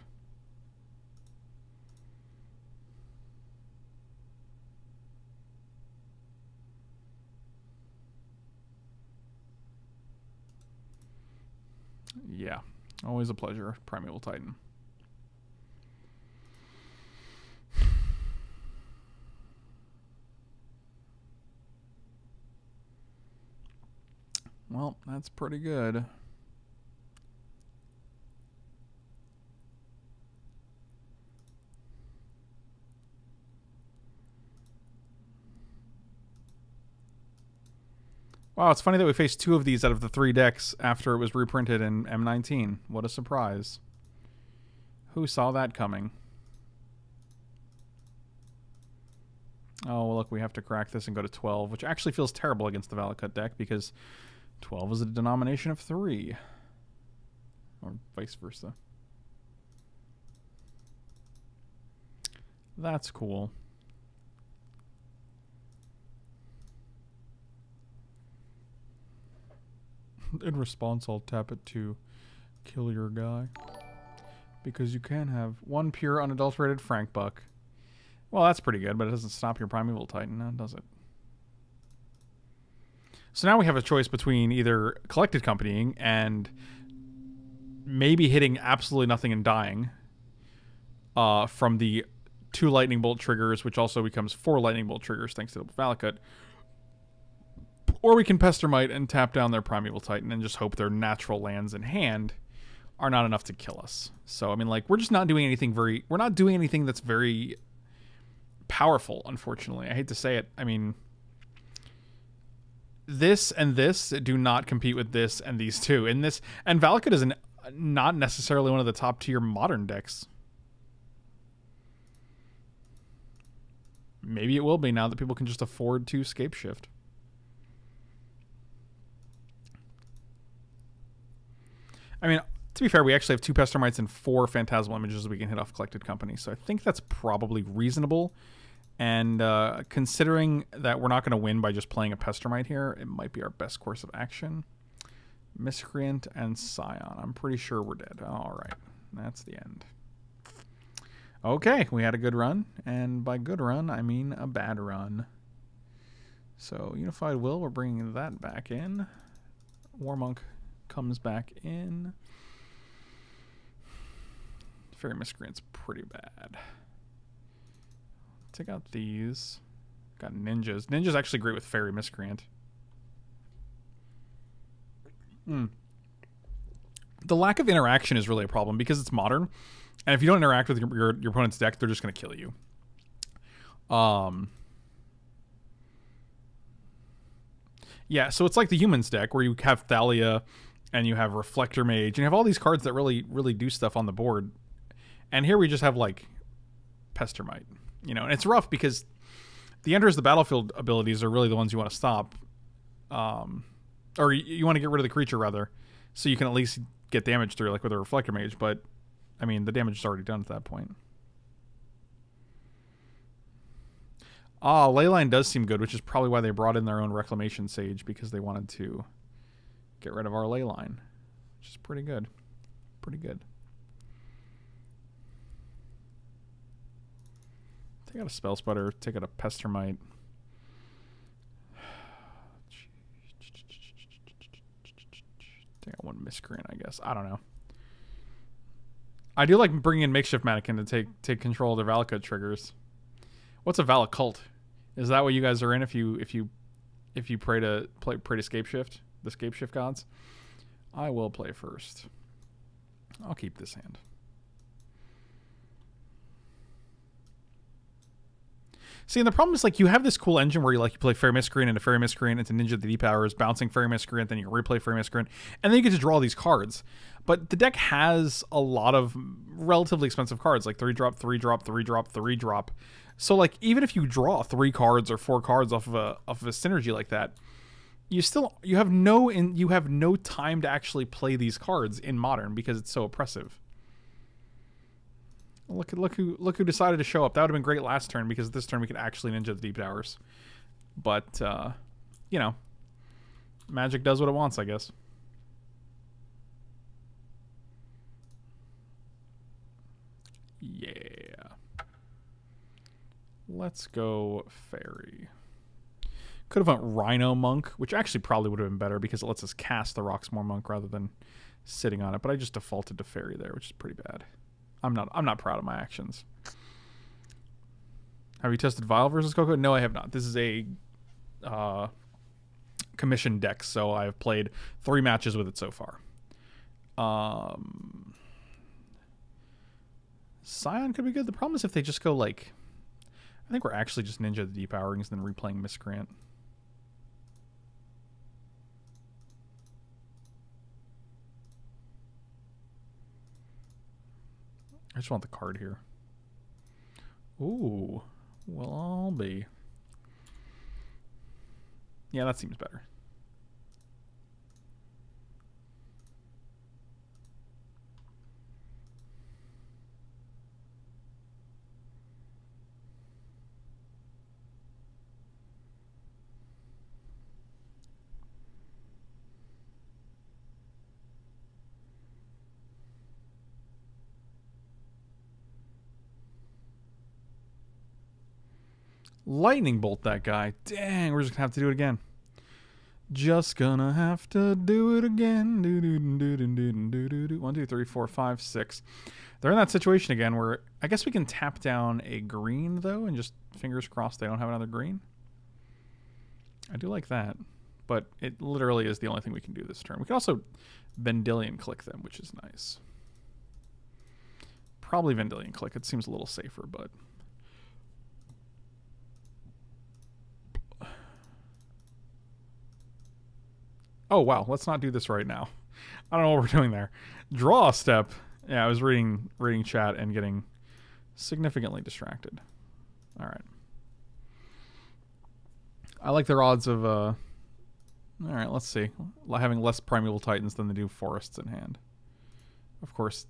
Yeah, always a pleasure, Primeval Titan. Well, that's pretty good. Wow, it's funny that we faced two of these out of the three decks after it was reprinted in M nineteen. What a surprise. Who saw that coming? Oh, well, look, we have to crack this and go to twelve, which actually feels terrible against the Valakut deck because twelve is a denomination of three. or vice versa. That's cool. In response, I'll tap it to kill your guy. Because you can have one pure unadulterated Frank Buck. Well, that's pretty good, but it doesn't stop your Primeval Titan, now, does it? So now we have a choice between either Collected Companying and maybe hitting absolutely nothing and dying uh, from the two Lightning Bolt triggers, which also becomes four Lightning Bolt triggers thanks to Valakut. Or we can Pestermite and tap down their Primeval Titan and just hope their natural lands in hand are not enough to kill us. So, I mean, like, we're just not doing anything very... We're not doing anything that's very powerful, unfortunately. I hate to say it. I mean... This and this do not compete with this and these two. And this and Valakut is an, not necessarily one of the top tier modern decks. Maybe it will be now that people can just afford to Scapeshift. I mean, to be fair, we actually have two Pestermites and four Phantasmal Images we can hit off Collected Company. So I think that's probably reasonable. And uh, considering that we're not going to win by just playing a Pestermite here, it might be our best course of action. Miscreant and Scion. I'm pretty sure we're dead. All right. That's the end. Okay. We had a good run. And by good run, I mean a bad run. So Unified Will, we're bringing that back in. War Monk comes back in. Faerie Miscreant's pretty bad. Take out these. Got ninjas. Ninja's actually great with Faerie Miscreant. Mm. The lack of interaction is really a problem because it's modern. And if you don't interact with your, your, your opponent's deck, they're just going to kill you. Um, yeah, so it's like the humans deck where you have Thalia and you have Reflector Mage. And you have all these cards that really, really do stuff on the board. And here we just have, like, Pestermite. You know, and it's rough because the enters the battlefield abilities are really the ones you want to stop. Um, or you, you want to get rid of the creature, rather, so you can at least get damage through, like with a Reflector Mage. But, I mean, the damage is already done at that point. Ah, Leyline does seem good, which is probably why they brought in their own Reclamation Sage, because they wanted to get rid of our Leyline, which is pretty good. Pretty good. Take out a Spellstutter, take out a Pestermite. Take out one Miscreant, I guess. I don't know. I do like bringing in Makeshift Mannequin to take take control of their Valakut triggers. What's a Valakut? Is that what you guys are in if you if you if you pray to play pray to Scapeshift, the Scapeshift gods? I will play first. I'll keep this hand. See, and the problem is, like, you have this cool engine where you, like, you play Faerie Miscreant into Faerie Miscreant into Ninja the D-Powers, bouncing Faerie Miscreant, then you replay Faerie Miscreant, and then you get to draw these cards. But the deck has a lot of relatively expensive cards, like three-drop, three-drop, three-drop, three-drop. So, like, even if you draw three cards or four cards off of a, off of a synergy like that, you still you have no in, you have no time to actually play these cards in Modern because it's so oppressive. Look at look who look who decided to show up. That would have been great last turn because this turn we could actually Ninja the Deep Towers. But uh, you know, Magic does what it wants, I guess. Yeah. Let's go Faerie. Could have went Rhino Monk, which actually probably would have been better because it lets us cast the Rhox War Monk rather than sitting on it. But I just defaulted to Faerie there, which is pretty bad. I'm not I'm not proud of my actions. Have you tested Vile versus Coco? No, I have not. This is a uh, commissioned deck, so I've played three matches with it so far. Um, Scion could be good. The problem is if they just go like... I think we're actually just Ninja the Depowerings and then replaying Miscreant. I just want the card here. Ooh, well, I'll be. Yeah, that seems better. Lightning bolt that guy. Dang, we're just gonna have to do it again. Just gonna have to do it again. Do, do, do, do, do, do, do, do. One, two, three, four, five, six. They're in that situation again where I guess we can tap down a green, though, and just fingers crossed they don't have another green. I do like that, but it literally is the only thing we can do this turn. We can also Vendilion Clique them, which is nice. Probably Vendilion Clique. It seems a little safer, but... Oh, wow. Let's not do this right now. I don't know what we're doing there. Draw a step. Yeah, I was reading reading chat and getting significantly distracted. All right. I like their odds of... Uh... All right, let's see. Having less Primeval Titans than they do Forests in hand. Of course,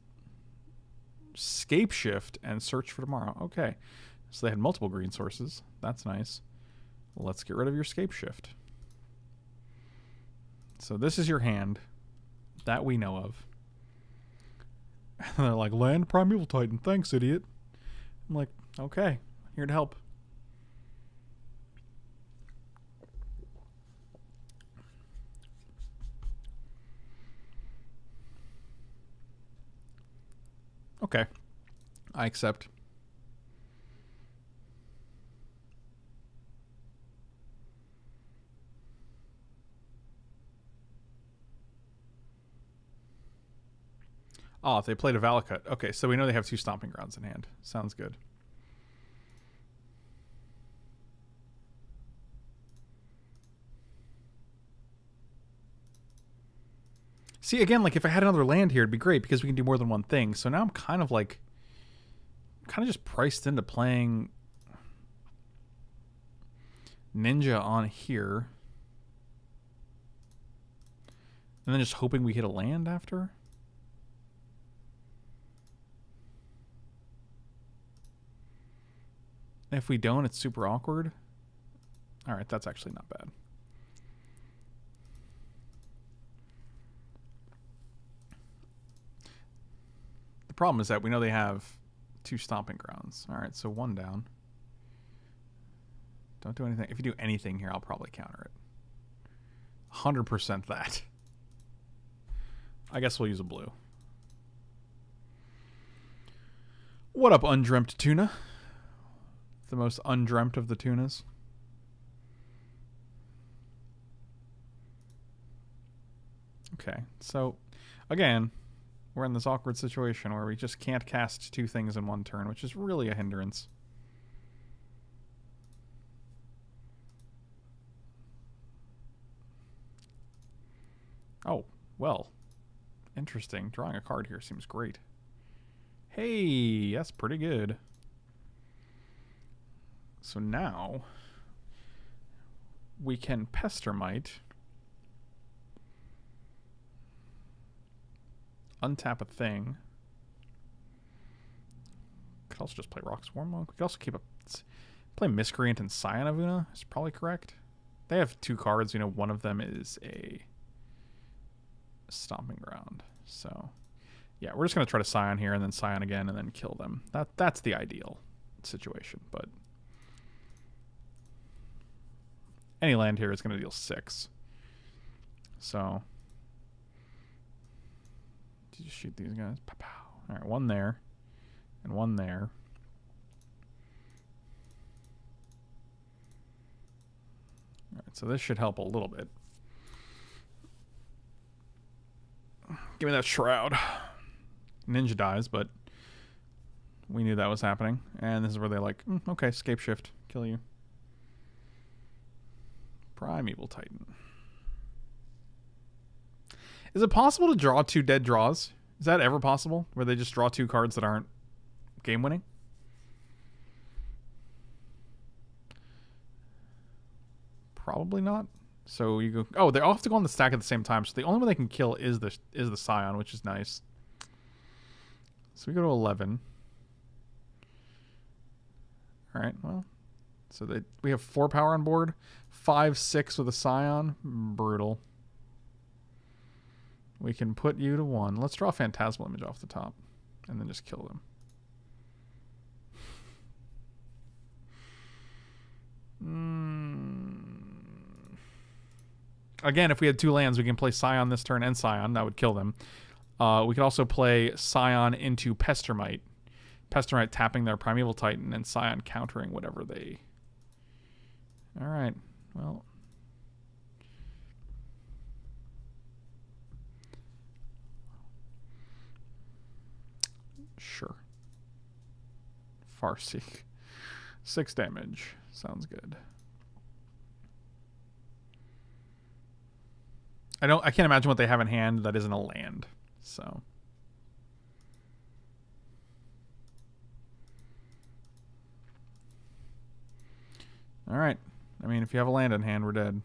Scapeshift and Search for Tomorrow. Okay. So they had multiple green sources. That's nice. Let's get rid of your Scapeshift. So this is your hand that we know of. And they're like, land Primeval Titan. Thanks, idiot. I'm like, okay, here to help. Okay, I accept. Oh, they played a Valakut. Okay, so we know they have two Stomping Grounds in hand. Sounds good. See, again, like, if I had another land here, it'd be great because we can do more than one thing. So now I'm kind of, like, kind of just priced into playing Ninja on here. And then just hoping we hit a land after. If we don't, it's super awkward. All right, that's actually not bad. The problem is that we know they have two Stomping Grounds. All right, so one down. Don't do anything. If you do anything here, I'll probably counter it. one hundred percent that. I guess we'll use a blue. What up, Undreamt Tuna? The most undreamt of the tunas. Okay, so again, we're in this awkward situation where we just can't cast two things in one turn, which is really a hindrance. Oh, well, interesting. Drawing a card here seems great. Hey, that's pretty good. So now we can Pestermite, untap a thing. Could also just play Rhox War Monk. We could also keep a play Miscreant and Scion of Oona. Is probably correct. They have two cards. You know, one of them is a Stomping Ground. So yeah, we're just gonna try to Scion here and then Scion again and then kill them. That that's the ideal situation, but. Any land here is going to deal six. So. Did you shoot these guys? Pow, pow. All right, one there. And one there. All right, so this should help a little bit. Give me that shroud. Ninja dies, but we knew that was happening. And this is where they're like, mm, okay, Scapeshift, kill you. Primeval Titan. Is it possible to draw two dead draws? Is that ever possible? Where they just draw two cards that aren't game-winning? Probably not. So you go... Oh, they all have to go on the stack at the same time. So the only one they can kill is the is the Scion, which is nice. So we go to eleven. All right, well... So they, we have four power on board. Five, six with a Scion. Brutal. We can put you to one. Let's draw a Phantasmal Image off the top. And then just kill them. Mm. Again, if we had two lands, we can play Scion this turn and Scion. That would kill them. Uh, we could also play Scion into Pestermite. Pestermite tapping their Primeval Titan and Scion countering whatever they... Alright, well... Sure. Farseek. Six damage. Sounds good. I don't I can't imagine what they have in hand that isn't a land, so. Alright. I mean, if you have a land in hand, we're dead.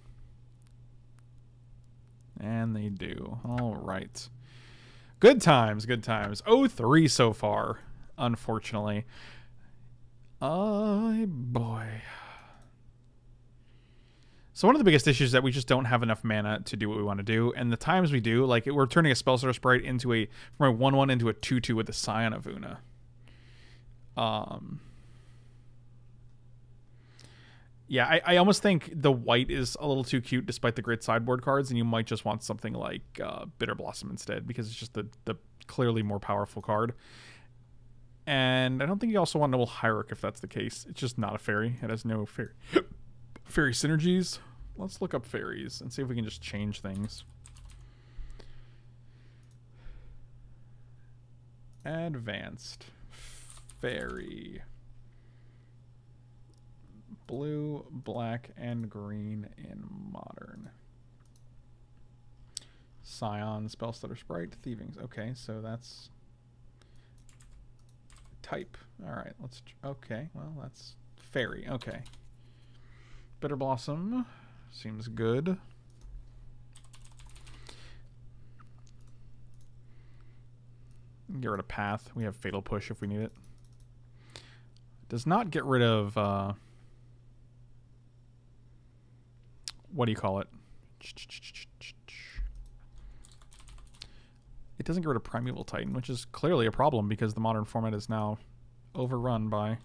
And they do. Alright. Good times, good times. oh three so far, unfortunately. Oh, boy. So one of the biggest issues is that we just don't have enough mana to do what we want to do. And the times we do, like, we're turning a Spellstutter Sprite into a, from a one one into a two two with a Scion of Oona. Um... Yeah, I, I almost think the white is a little too cute despite the great sideboard cards, and you might just want something like uh, Bitter Blossom instead, because it's just the, the clearly more powerful card. And I don't think you also want Noble Hierarch if that's the case. It's just not a fairy. It has no fairy, fairy synergies. Let's look up fairies and see if we can just change things. Advanced. Fairy. Blue, black, and green in modern. Scion, Spellstutter Sprite, Thievings. Okay, so that's type. All right, let's. Okay, well, that's fairy. Okay. Bitter Blossom seems good. Get rid of Path. We have Fatal Push if we need it. Does not get rid of. Uh, What do you call it? It doesn't get rid of Primeval Titan, which is clearly a problem because the modern format is now overrun by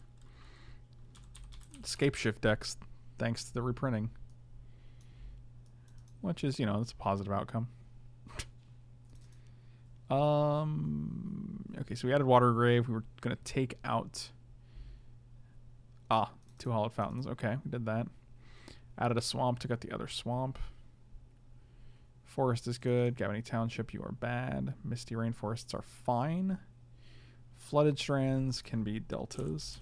Scapeshift decks thanks to the reprinting. Which is, you know, that's a positive outcome. um, okay, so we added Watergrave. We were going to take out... Ah, two Hallowed Fountains. Okay, we did that. Added a swamp, took out the other swamp. Forest is good. Gavony Township, you are bad. Misty Rainforests are fine. Flooded Strands can be deltas.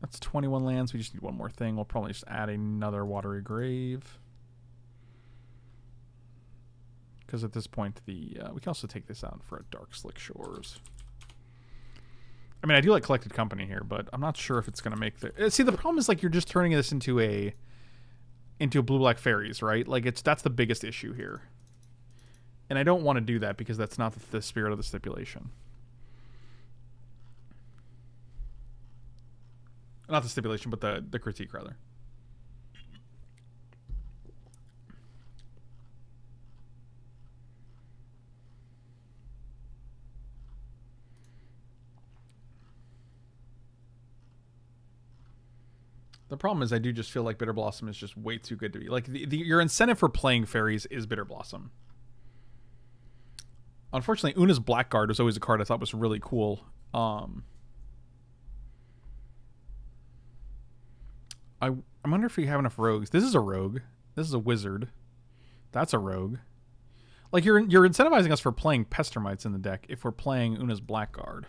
That's twenty-one lands. We just need one more thing. We'll probably just add another Watery Grave. Because at this point, the uh, we can also take this out for a Dark Slick Shores. I mean, I do like Collected Company here, but I'm not sure if it's going to make the... See, the problem is, like, you're just turning this into a into a blue-black fairies, right? Like, it's that's the biggest issue here. And I don't want to do that because that's not the spirit of the stipulation. Not the stipulation, but the, the critique, rather. The problem is I do just feel like Bitter Blossom is just way too good to be. Like, the, the, your incentive for playing fairies is Bitter Blossom. Unfortunately, Oona's Blackguard was always a card I thought was really cool. Um, I, I wonder if we have enough rogues. This is a rogue. This is a wizard. That's a rogue. Like, you're, you're incentivizing us for playing Pestermites in the deck if we're playing Oona's Blackguard.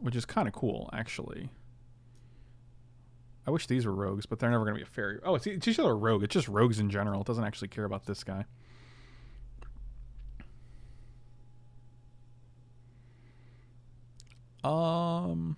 Which is kind of cool, actually. I wish these were rogues, but they're never going to be a fairy. Oh, it's, it's just a rogue. It's just rogues in general. It doesn't actually care about this guy. Um,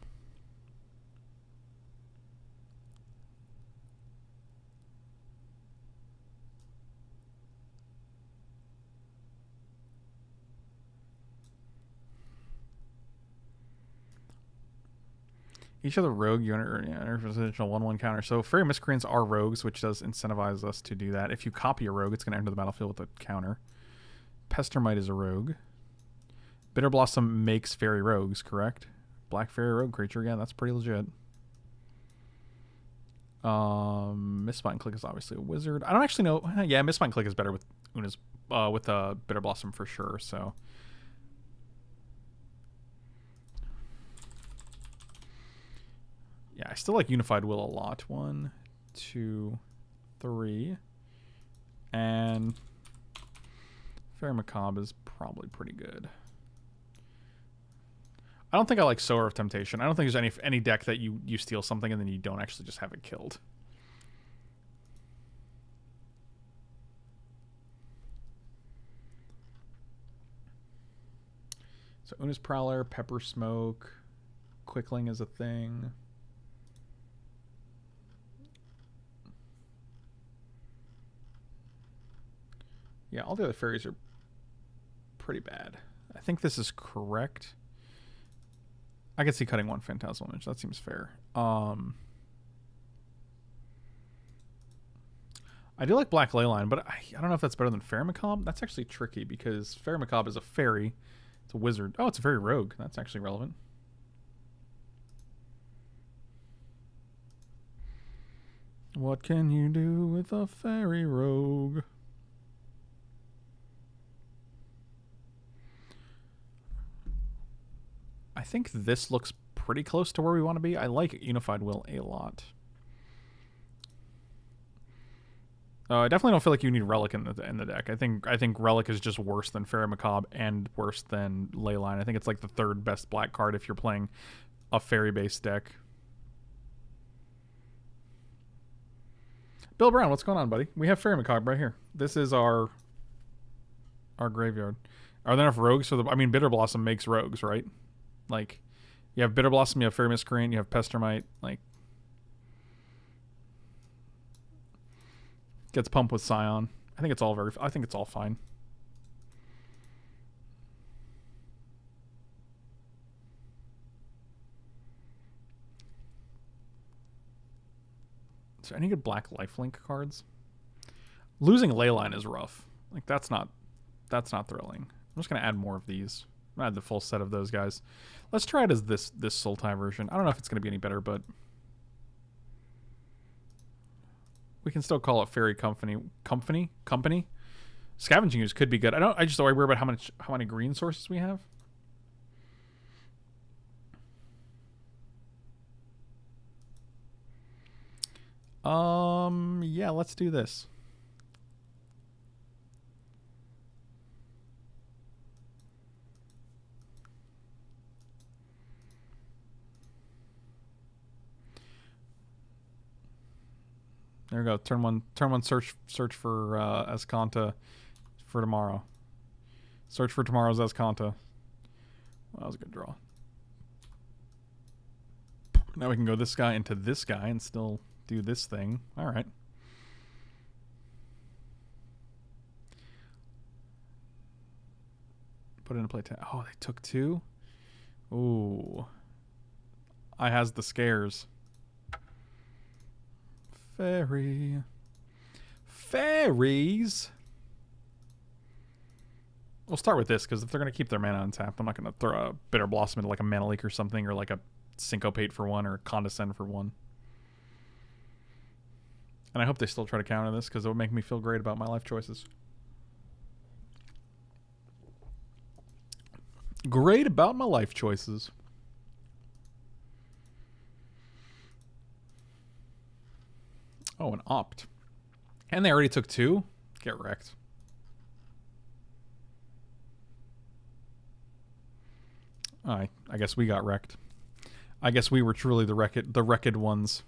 Each other rogue unit earns yeah, an additional one one counter. So Faerie Miscreants are rogues, which does incentivize us to do that. If you copy a rogue, it's going to enter the battlefield with a counter. Pestermite is a rogue. Bitter Blossom makes Faerie rogues, correct? Black Faerie rogue creature, yeah, that's pretty legit. Um, Mistbind Clique is obviously a wizard. I don't actually know. Yeah, Mistbind Clique is better with Oona's, uh, with uh, Bitter Blossom for sure, so... Yeah, I still like Unified Will a lot. One, two, three. And Faerie Macabre is probably pretty good. I don't think I like Sower of Temptation. I don't think there's any any deck that you, you steal something and then you don't actually just have it killed. So Oona's Prowler, Pepper Smoke, Quickling is a thing. Yeah, all the other fairies are pretty bad. I think this is correct. I could see cutting one Phantasmal Image. That seems fair. Um, I do like Black Leyline, but I, I don't know if that's better than Faerie Macabre. That's actually tricky because Faerie Macabre is a fairy. It's a wizard. Oh, it's a fairy rogue. That's actually relevant. What can you do with a fairy rogue? I think this looks pretty close to where we want to be. I like Unified Will a lot. Uh, I definitely don't feel like you need Relic in the in the deck. I think I think Relic is just worse than Faerie Macabre and worse than Leyline. I think it's like the third best black card if you're playing a fairy-based deck. Bill Brown, what's going on, buddy? We have Faerie Macabre right here. This is our our graveyard. Are there enough rogues for the? I mean, Bitter Blossom makes rogues, right? Like, you have Bitter Blossom, you have Faerie Miscreant, you have Pestermite, like... Gets pumped with Scion. I think it's all very... I think it's all fine. Is there any good black lifelink cards? Losing Leyline is rough. Like, that's not... That's not thrilling. I'm just going to add more of these. I had the full set of those guys. Let's try it as this this Sultai version. I don't know if it's going to be any better, but we can still call it Faerie Company. Company company. Scavenging use could be good. I don't. I just worry about how much how many green sources we have. Um. Yeah. Let's do this. There we go. Turn one. Turn one. Search. Search for uh, Azcanta for tomorrow. Search for tomorrow's Azcanta. Well, that was a good draw. Now we can go this guy into this guy and still do this thing. All right. Put it into play ten. Oh, they took two. Ooh. I has the scares. Fairy. Fairies. We'll start with this because if they're going to keep their mana untapped, I'm not going to throw a Bitter Blossom into like a Mana Leak or something, or like a Syncopate for one, or a Condescend for one. And I hope they still try to counter this because it would make me feel great about my life choices. Great about my life choices. Oh, an opt. And they already took two? Get wrecked. All right, I guess we got wrecked. I guess we were truly the wrecked, the wrecked ones.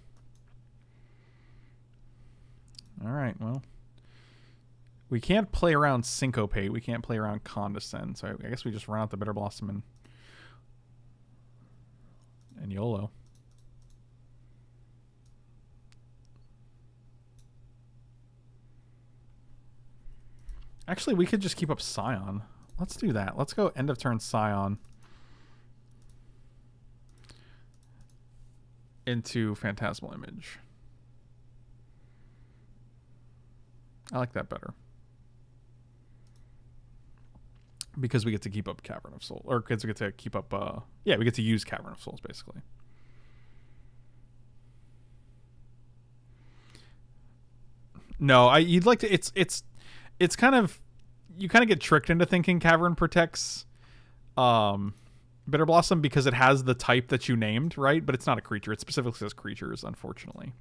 All right, well. We can't play around Syncopate. We can't play around Condescend. So I guess we just run out the Bitter Blossom and, and YOLO. Actually, we could just keep up Scion. Let's do that. Let's go end of turn Scion. into Phantasmal Image. I like that better. Because we get to keep up Cavern of Souls. Or because we get to keep up... Uh, yeah, we get to use Cavern of Souls, basically. No, I you'd like to... It's, it's, it's kind of... You kind of get tricked into thinking Cavern protects um, Bitter Blossom because it has the type that you named, right? But it's not a creature. It specifically says creatures, unfortunately.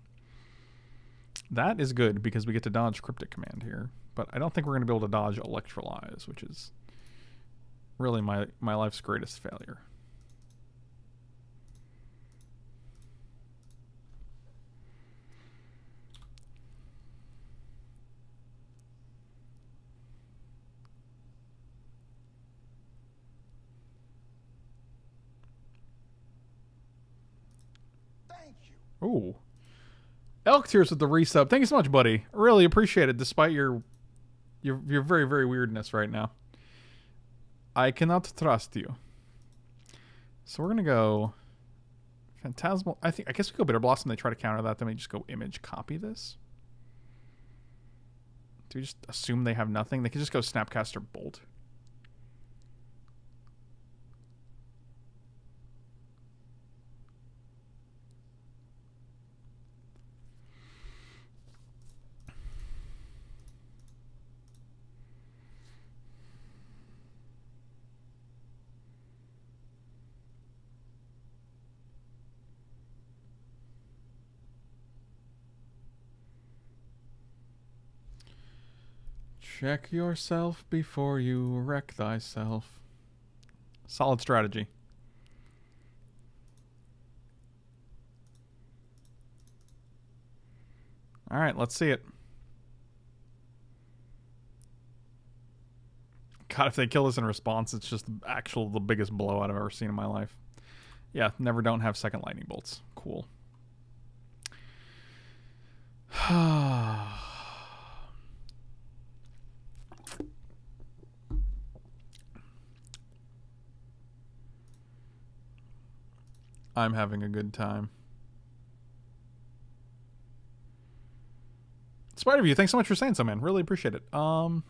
That is good because we get to dodge Cryptic Command here. But I don't think we're going to be able to dodge Electrolyze, which is... Really, my, my life's greatest failure. Thank you. Ooh. Elk Tears with the resub. Thank you so much, buddy. I really appreciate it, despite your, your, your very, very weirdness right now. I cannot trust you. So we're gonna go Phantasmal. I think I guess we go Bitter Blossom. They try to counter that. Then we just go Image. Copy this. Do we just assume they have nothing? They can just go Snapcaster Bolt. Check yourself before you wreck thyself. Solid strategy. All right, let's see it. God, if they kill us in response, it's just actual the biggest blowout I've ever seen in my life. Yeah, never don't have second lightning bolts. Cool. I'm having a good time. Spider-View, thanks so much for saying so, man. Really appreciate it. Um,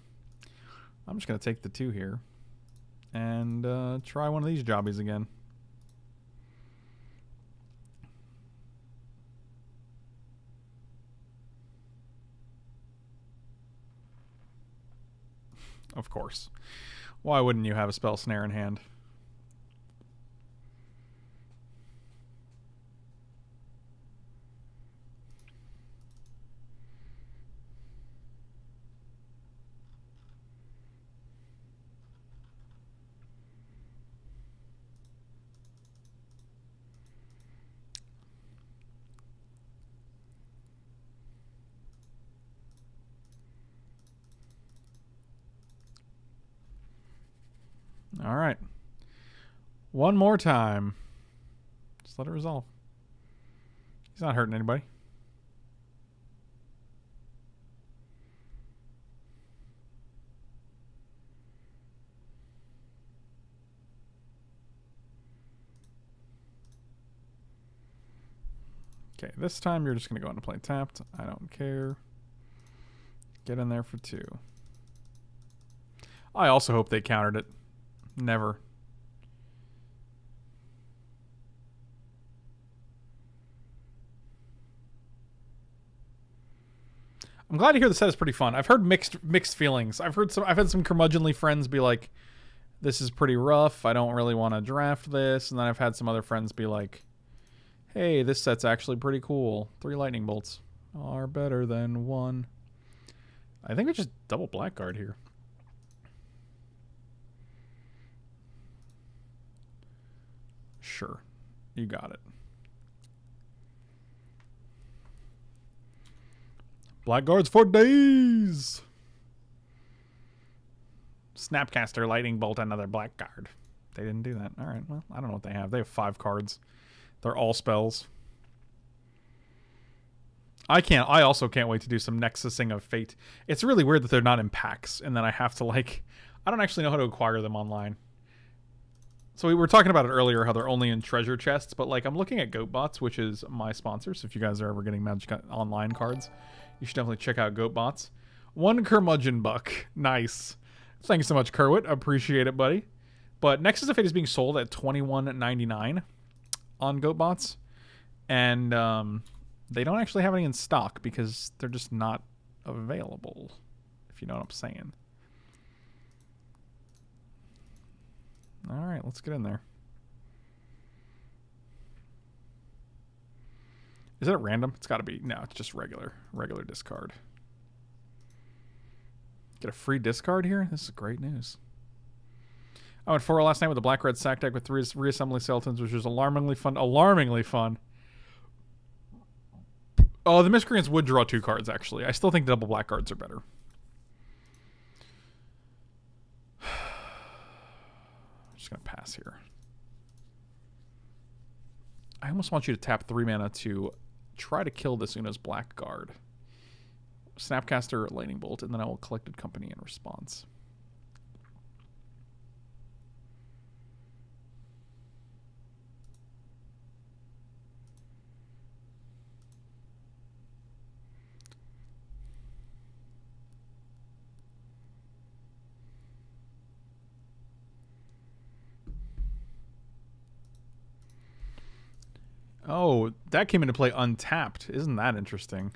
I'm just going to take the two here and uh, try one of these jobbies again. Of course. Why wouldn't you have a spell snare in hand? All right. One more time. Just let it resolve. He's not hurting anybody. Okay, this time you're just going to go into play tapped. I don't care. Get in there for two. I also hope they countered it. Never. I'm glad to hear the set is pretty fun. I've heard mixed mixed feelings. I've heard some. I've had some curmudgeonly friends be like, "This is pretty rough. I don't really want to draft this." And then I've had some other friends be like, "Hey, this set's actually pretty cool. Three lightning bolts are better than one." I think we just double Blackguard here. Sure. You got it. Blackguards for days! Snapcaster, Lightning Bolt, another Blackguard. They didn't do that. Alright, well, I don't know what they have. They have five cards. They're all spells. I can't. I also can't wait to do some Nexusing of Fate. It's really weird that they're not in packs, and then I have to, like... I don't actually know how to acquire them online. So we were talking about it earlier, how they're only in treasure chests, but like I'm looking at Goatbots, which is my sponsor. So if you guys are ever getting Magic Online cards, you should definitely check out Goatbots. One curmudgeon buck. Nice. Thanks so much, Kerwit. Appreciate it, buddy. But Nexus of Fate is being sold at twenty-one ninety-nine on Goatbots. And um, they don't actually have any in stock because they're just not available, if you know what I'm saying. All right, let's get in there. Is it random? It's got to be. No, it's just regular. Regular discard. Get a free discard here? This is great news. I went four last night with a black-red sack deck with three reassembly skeletons, which was alarmingly fun. Alarmingly fun. Oh, the Miscreants would draw two cards, actually. I still think double black cards are better. Just going to pass here. I almost want you to tap three mana to try to kill this Oona's Blackguard. Snapcaster, Lightning Bolt, and then I will Collected Company in response. Oh, that came into play untapped. Isn't that interesting?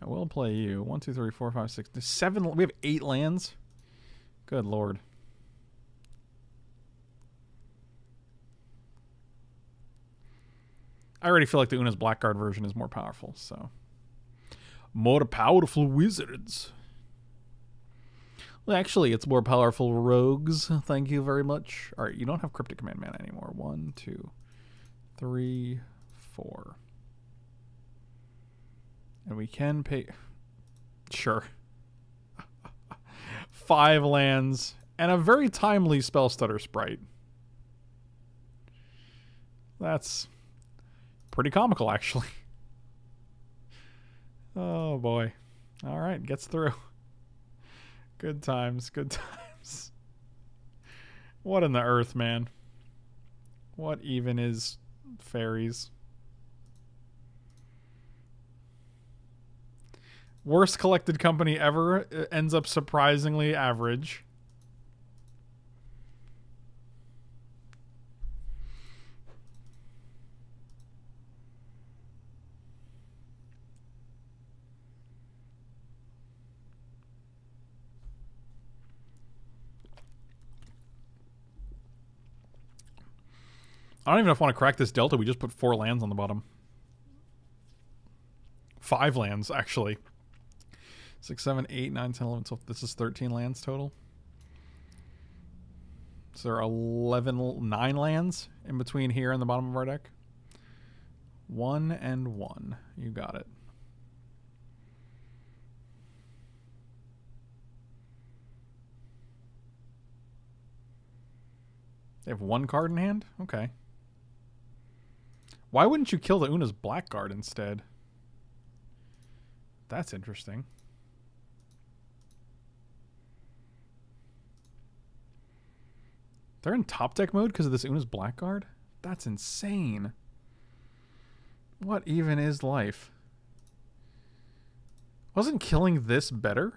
I will play you. One, two, three, four, five, six, seven. We have eight lands. Good lord. I already feel like the Oona's Blackguard version is more powerful, so. More powerful wizards. Well, actually, it's more powerful rogues. Thank you very much. All right, you don't have Cryptic Command mana anymore. One, two, three, four. And we can pay... Sure. Five lands and a very timely Spellstutter Sprite. That's pretty comical, actually. Oh, boy. All right, gets through. Good times, good times. What in the earth, man? What even is fairies? Worst Collected Company ever. It ends up surprisingly average. I don't even know if I want to crack this delta. We just put four lands on the bottom. Five lands, actually. Six, seven, eight, nine, ten, eleven, twelve. This is thirteen lands total. So there are eleven, nine lands in between here and the bottom of our deck. One and one. You got it. They have one card in hand? Okay. Why wouldn't you kill the Oona's Blackguard instead? That's interesting. They're in top deck mode because of this Oona's Blackguard? That's insane. What even is life? Wasn't killing this better?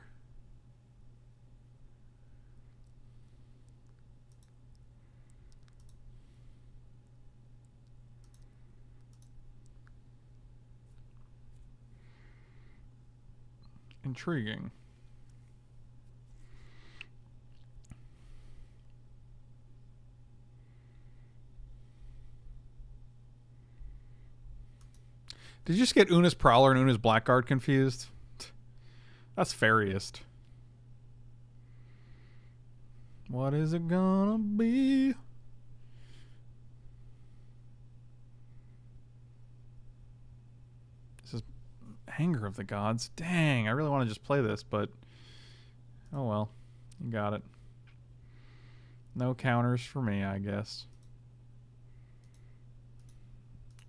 Intriguing. Did you just get Oona's Prowler and Oona's Blackguard confused? That's fairiest. What is it gonna be? Anger of the Gods. Dang, I really want to just play this, but oh well. You got it. No counters for me, I guess.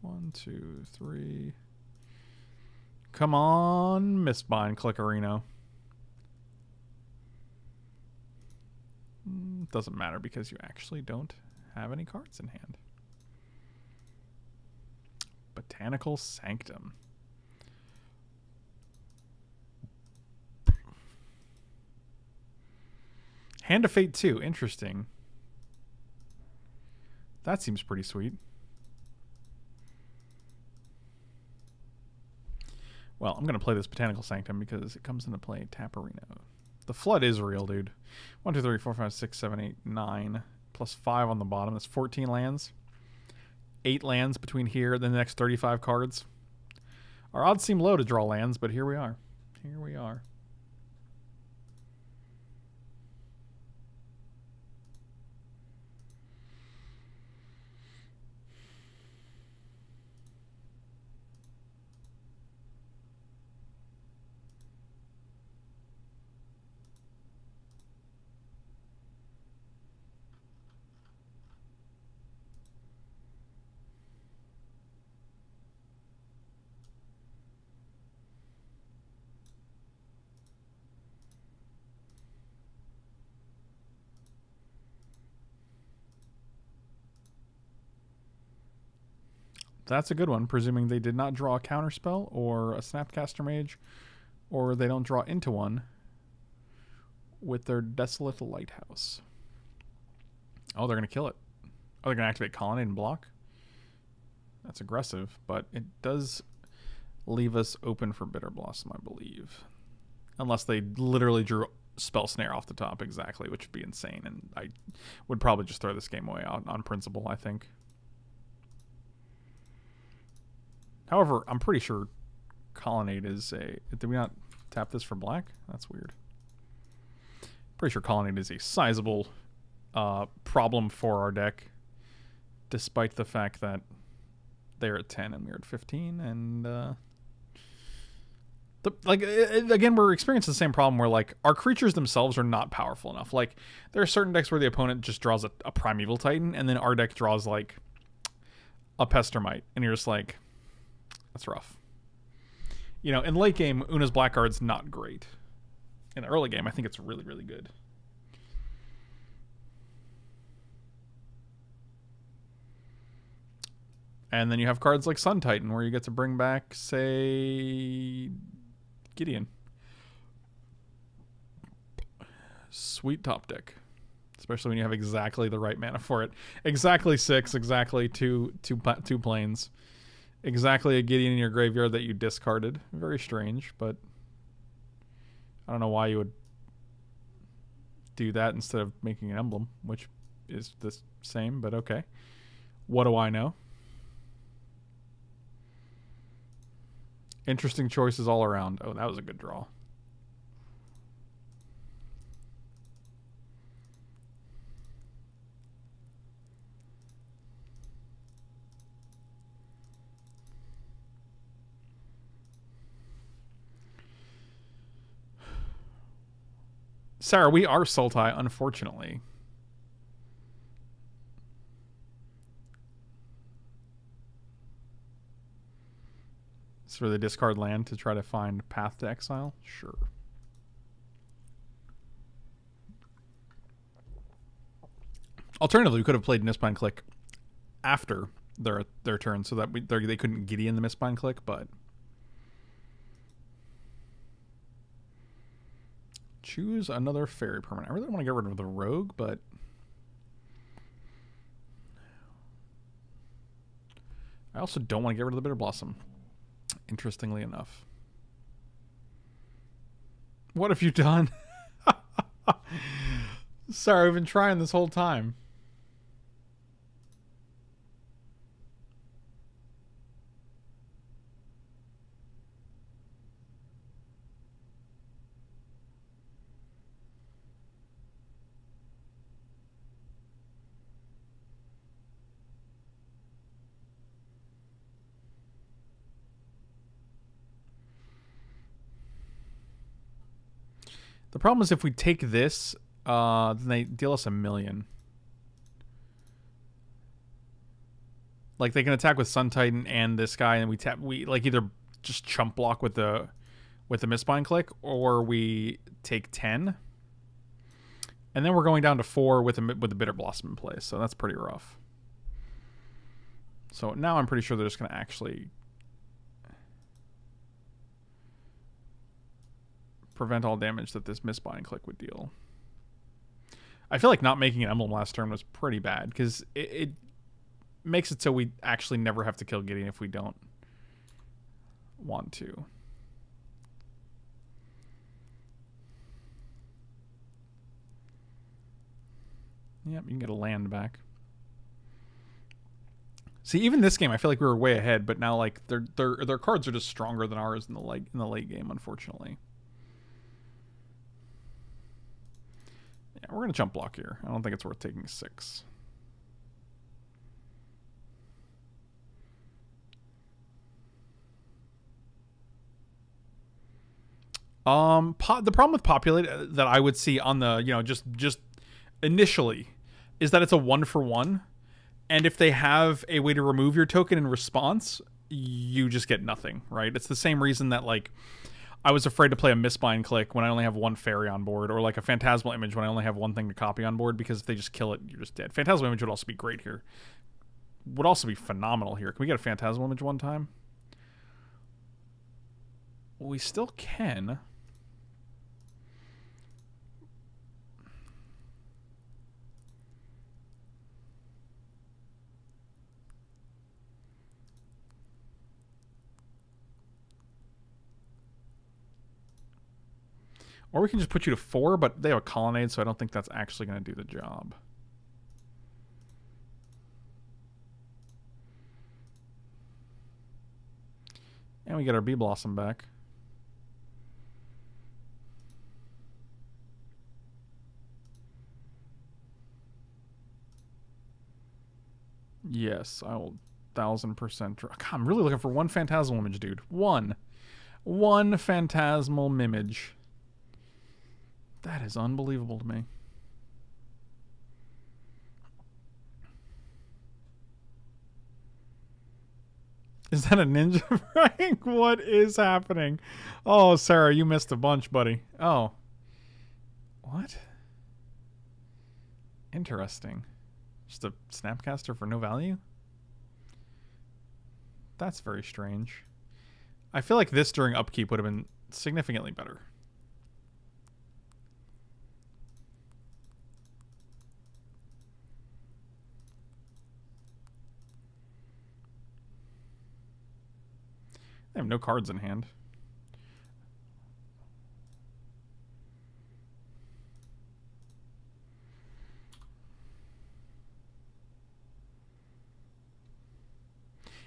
One, two, three. Come on, Mistbind Clique-arino. doesn't matter because you actually don't have any cards in hand. Botanical Sanctum. Hand of Fate two. Interesting. That seems pretty sweet. Well, I'm going to play this Botanical Sanctum because it comes into play Taparino. The Flood is real, dude. one, two, three, four, five, six, seven, eight, nine. Plus five on the bottom. That's fourteen lands. eight lands between here and the next thirty-five cards. Our odds seem low to draw lands, but here we are. Here we are. That's a good one, presuming they did not draw a counterspell or a Snapcaster Mage, or they don't draw into one with their Desolate Lighthouse. Oh, they're going to kill it. Oh, they're going to activate Colonnade and block? That's aggressive, but it does leave us open for Bitter Blossom, I believe. Unless they literally drew Spell Snare off the top, exactly, which would be insane, and I would probably just throw this game away on, on principle, I think. However, I'm pretty sure Colonnade is a... Did we not tap this for black? That's weird. Pretty sure Colonnade is a sizable uh, problem for our deck, despite the fact that they're at ten and we're at fifteen. And, uh... The, like, it, again, we're experiencing the same problem where, like, our creatures themselves are not powerful enough. Like, there are certain decks where the opponent just draws a, a Primeval Titan, and then our deck draws, like, a Pestermite. And you're just like... That's rough. You know, in late game, Oona's Blackguard's not great. In the early game, I think it's really, really good. And then you have cards like Sun Titan, where you get to bring back, say, Gideon. Sweet top deck. Especially when you have exactly the right mana for it. Exactly six, exactly two, two, two planes. Exactly a Gideon in your graveyard that you discarded. Very strange, but I don't know why you would do that instead of making an emblem, which is the same, but okay. What do I know? Interesting choices all around. Oh, that was a good draw. Sarah, we are Sultai, unfortunately. It's for the discard land to try to find Path to Exile? Sure. Alternatively, we could have played Mistbind Clique after their their turn so that we they couldn't Gideon the Mistbind Clique, but... Choose another fairy permanent. I really want to get rid of the rogue, but I also don't want to get rid of the Bitter Blossom, interestingly enough. What have you done? Sorry, I've been trying this whole time. The problem is if we take this, uh, then they deal us a million. Like they can attack with Sun Titan and this guy, and we tap we like either just chump block with the with the Mistbind Clique, or we take ten And then we're going down to four with a, with a Bitter Blossom in place. So that's pretty rough. So now I'm pretty sure they're just going to actually prevent all damage that this Mistbind Clique would deal. I feel like not making an emblem last turn was pretty bad, because it, it makes it so we actually never have to kill Gideon if we don't want to. Yep, you can get a land back. See, even this game, I feel like we were way ahead, but now like their their their cards are just stronger than ours in the like in the late game, unfortunately. Yeah, we're gonna jump block here. I don't think it's worth taking six. Um, po the problem with populate that I would see on the you know just just initially is that it's a one for one. And if they have a way to remove your token in response, you just get nothing, right? It's the same reason that, like, I was afraid to play a Mistbind Clique when I only have one Faerie on board, or, like, a Phantasmal Image when I only have one thing to copy on board, because if they just kill it, you're just dead. Phantasmal Image would also be great here. Would also be phenomenal here. Can we get a Phantasmal Image one time? Well, we still can. Or we can just put you to four, but they have a Colonnade, so I don't think that's actually going to do the job. And we get our Bee Blossom back. Yes, I will one thousand percent. God, I'm really looking for one Phantasmal Image, dude. One. One Phantasmal Mimage. That is unbelievable to me. Is that a ninja, Frank? What is happening? Oh, Sarah, you missed a bunch, buddy. Oh. What? Interesting. Just a Snapcaster for no value? That's very strange. I feel like this during upkeep would have been significantly better. I have no cards in hand.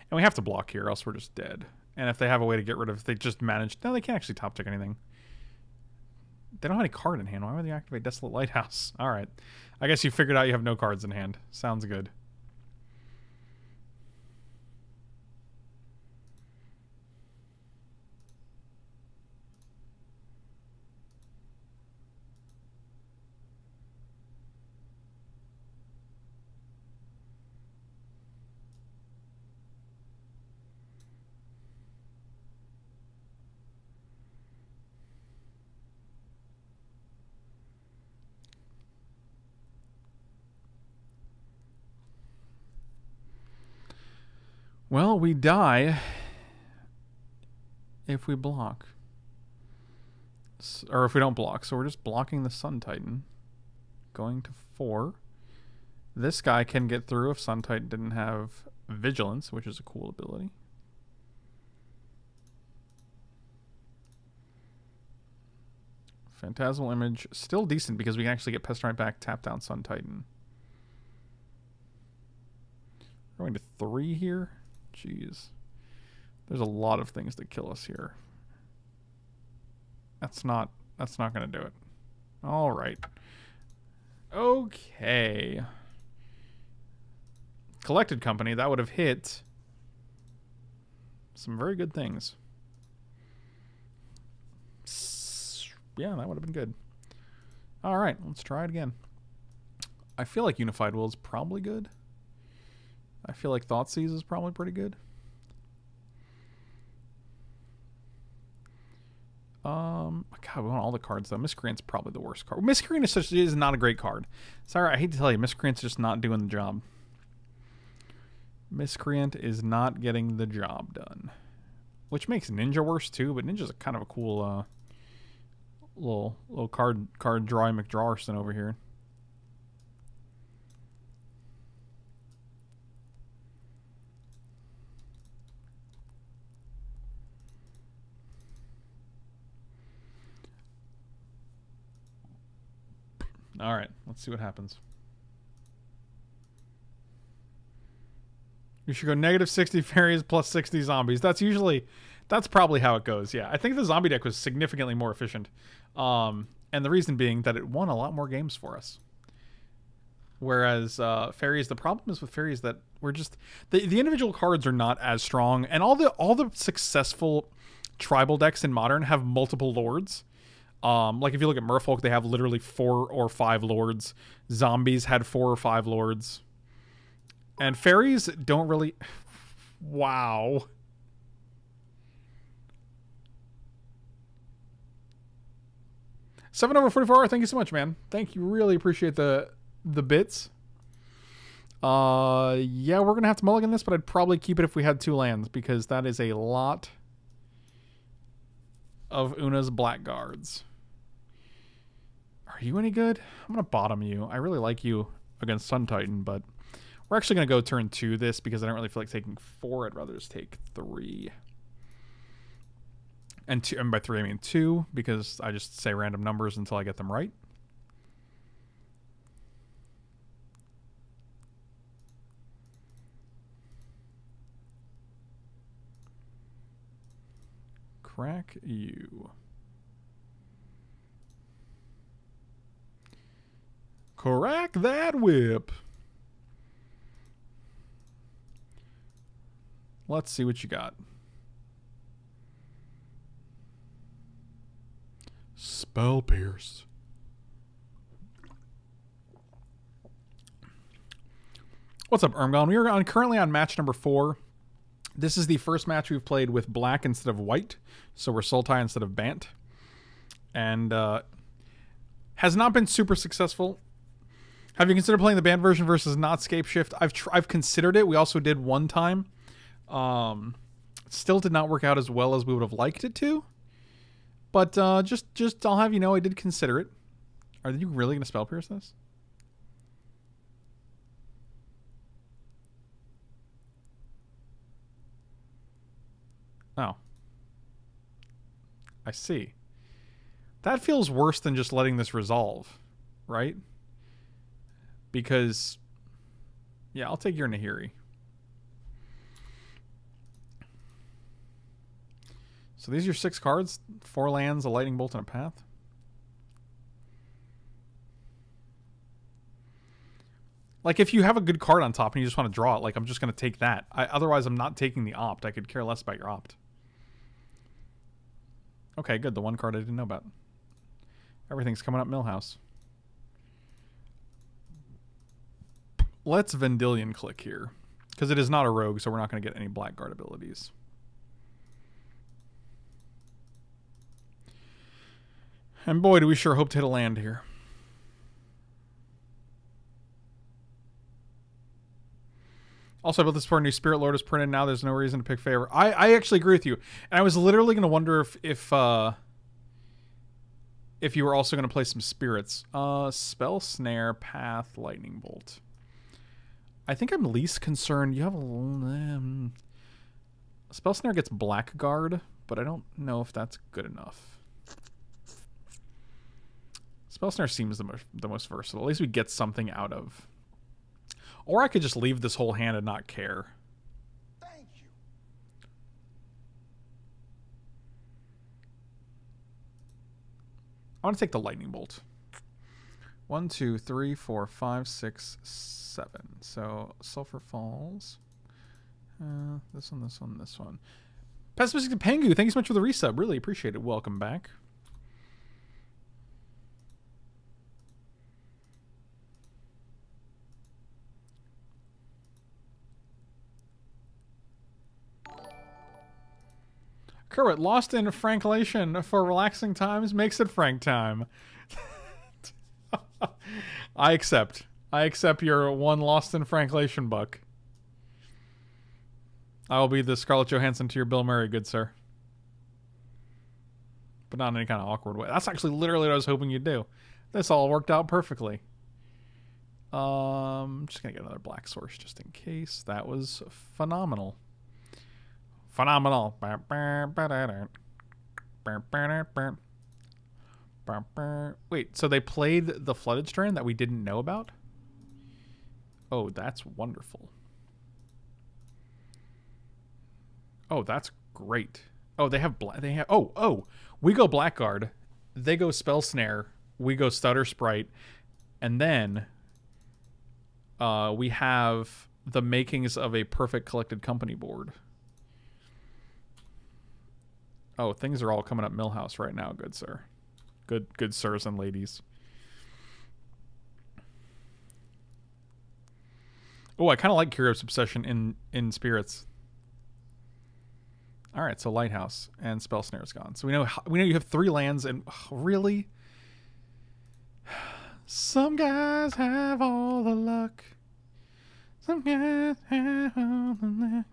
And we have to block here, else we're just dead. And if they have a way to get rid of it, they just manage... No, they can't actually top tick anything. They don't have any card in hand. Why would they activate Desolate Lighthouse? All right. I guess you figured out you have no cards in hand. Sounds good. Well, we die if we block. Or if we don't block. So we're just blocking the Sun Titan. Going to four. This guy can get through if Sun Titan didn't have Vigilance, which is a cool ability. Phantasmal Image. Still decent because we can actually get Pestermite back, tap down Sun Titan. We're going to three here. Jeez. There's a lot of things that kill us here. That's not that's not gonna do it. Alright. Okay. Collected Company, that would have hit some very good things. Yeah, that would have been good. Alright, let's try it again. I feel like Unified Will is probably good. I feel like Thoughtseize is probably pretty good. Um, God, God, we want all the cards though. Miscreant's probably the worst card. Miscreant is such is not a great card. Sorry, I hate to tell you, Miscreant's just not doing the job. Miscreant is not getting the job done, which makes Ninja worse too. But Ninja's a kind of a cool uh, little little card card drawing McDrawerson over here. All right, let's see what happens. You should go negative sixty fairies plus sixty zombies. That's usually, that's probably how it goes. Yeah, I think the zombie deck was significantly more efficient. Um, and the reason being that it won a lot more games for us. Whereas uh, fairies, the problem is with fairies that we're just, the, the individual cards are not as strong. And all the, all the successful tribal decks in Modern have multiple lords. Um, like if you look at Merfolk, they have literally four or five lords. Zombies had four or five lords. And fairies don't really... Wow. seven over forty-four hour, thank you so much, man. Thank you. Really appreciate the the bits. Uh, yeah, we're going to have to mulligan this, but I'd probably keep it if we had two lands, because that is a lot of Oona's Blackguards. Are you any good? I'm going to bottom you. I really like you against Sun Titan, but we're actually going to go turn two this because I don't really feel like taking four. I'd rather just take three. And, two, and by three, I mean two, because I just say random numbers until I get them right. Crack you. Crack that whip. Let's see what you got. Spell Pierce. What's up, Ermgon? We are on, currently on match number four. This is the first match we've played with black instead of white, so we're Sultai instead of Bant, and uh, has not been super successful. Have you considered playing the Bant version versus not Scapeshift? I've tr I've considered it. We also did one time. Um, still did not work out as well as we would have liked it to, but uh, just just I'll have you know I did consider it. Are you really gonna spell pierce this? Oh. I see. That feels worse than just letting this resolve, right? Because, yeah, I'll take your Nahiri. So these are your six cards, four lands, a lightning bolt, and a path. Like, if you have a good card on top and you just want to draw it, like, I'm just going to take that. I, otherwise, I'm not taking the opt. I could care less about your opt. Okay, good. The one card I didn't know about. Everything's coming up Millhouse. Let's Vendilion Clique here, because it is not a rogue, so we're not going to get any Blackguard abilities. And boy, do we sure hope to hit a land here. Also, I built this for a new Spirit Lord is printed. Now there's no reason to pick favor. I, I actually agree with you. And I was literally going to wonder if if, uh, if you were also going to play some Spirits. Uh, Spell Snare, Path, Lightning Bolt. I think I'm least concerned. You have a... Um, Spell Snare gets Blackguard, but I don't know if that's good enough. Spell Snare seems the most, the most versatile. At least we get something out of... Or I could just leave this whole hand and not care. Thank you. I want to take the lightning bolt. One, two, three, four, five, six, seven. So Sulphur Falls. Uh, this one, this one, this one. Pessimistic to Pengu, thank you so much for the resub. Really appreciate it. Welcome back. Kerwit, lost in Franklation for relaxing times makes it Frank time. I accept. I accept your one lost in Franklation buck. I will be the Scarlett Johansson to your Bill Murray, good sir. But not in any kind of awkward way. That's actually literally what I was hoping you'd do. This all worked out perfectly. Um, just going to get another black source just in case. That was phenomenal. Phenomenal. Wait, so they played the Flooded Strand that we didn't know about? Oh, that's wonderful. Oh, that's great. Oh, they have black. They have. Oh, oh, we go Blackguard. They go Spell Snare. We go Stutter Sprite, and then uh, we have the makings of a perfect Collected Company board. Oh, things are all coming up Millhouse right now, good sir, good good sirs and ladies. Oh, I kind of like Kyrios Obsession in in Spirits. All right, so Lighthouse and Spell Snare is gone. So we know we know you have three lands, and oh, really, some guys have all the luck. Some guys have all the luck.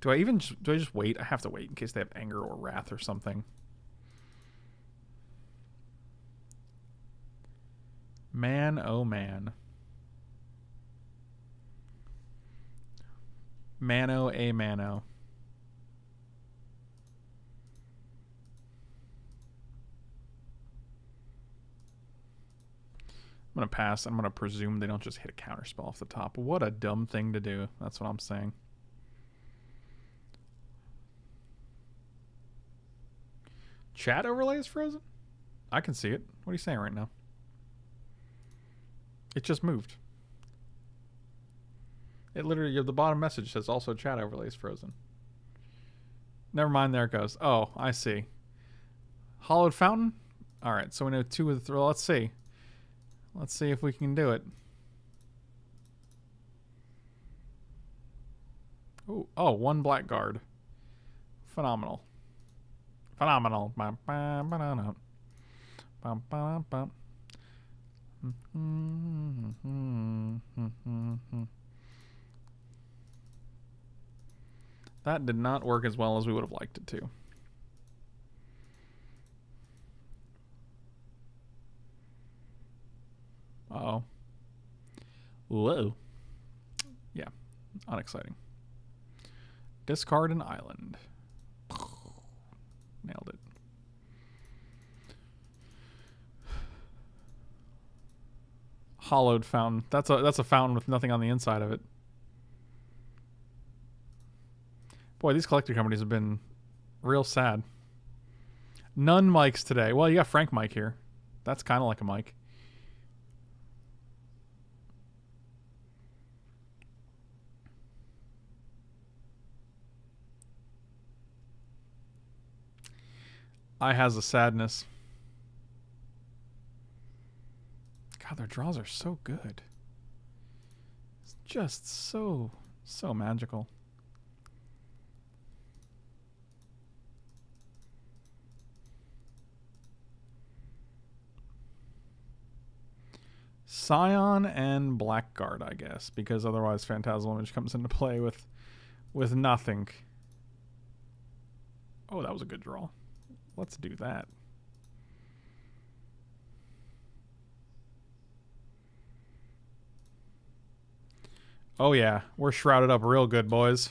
Do I even do I just wait? I have to wait in case they have Anger or Wrath or something. Man, oh man. Mano a mano. I'm going to pass. I'm going to presume they don't just hit a counterspell off the top. What a dumb thing to do. That's what I'm saying. Chat overlay is frozen? I can see it. What are you saying right now? It just moved. It literally, the bottom message says also chat overlay is frozen. Never mind, there it goes. Oh, I see. Hallowed Fountain? Alright, so we know two of the three. Let's see. Let's see if we can do it. Ooh, oh, one Blackguard. Phenomenal. Phenomenal. That did not work as well as we would have liked it to. Uh-oh. Whoa. Yeah. Unexciting. Discard an island. Nailed it. Hollowed Fountain. That's a that's a fountain with nothing on the inside of it. Boy, these collector companies have been real sad. None mics today. Well, you got Frank Mike here. That's kind of like a mic. I has a sadness. God, their draws are so good. It's just so, so magical. Scion and Blackguard, I guess, because otherwise Phantasmal Image comes into play with with nothing. Oh, that was a good draw. Let's do that. Oh yeah, we're shrouded up real good, boys.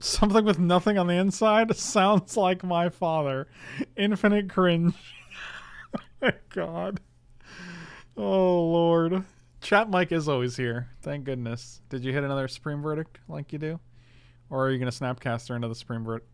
Something with nothing on the inside sounds like my father. Infinite cringe. God. Oh, Lord. Chat mic is always here. Thank goodness. Did you hit another Supreme Verdict like you do? Or are you going to Snapcaster into the Supreme Verdict?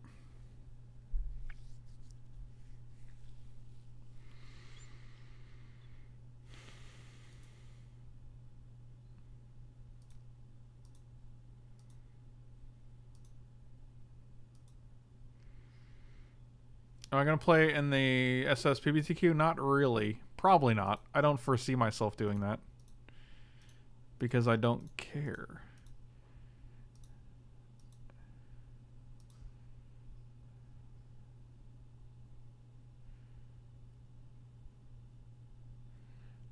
Am I going to play in the S S P B T Q? Not really. Probably not. I don't foresee myself doing that. Because I don't care.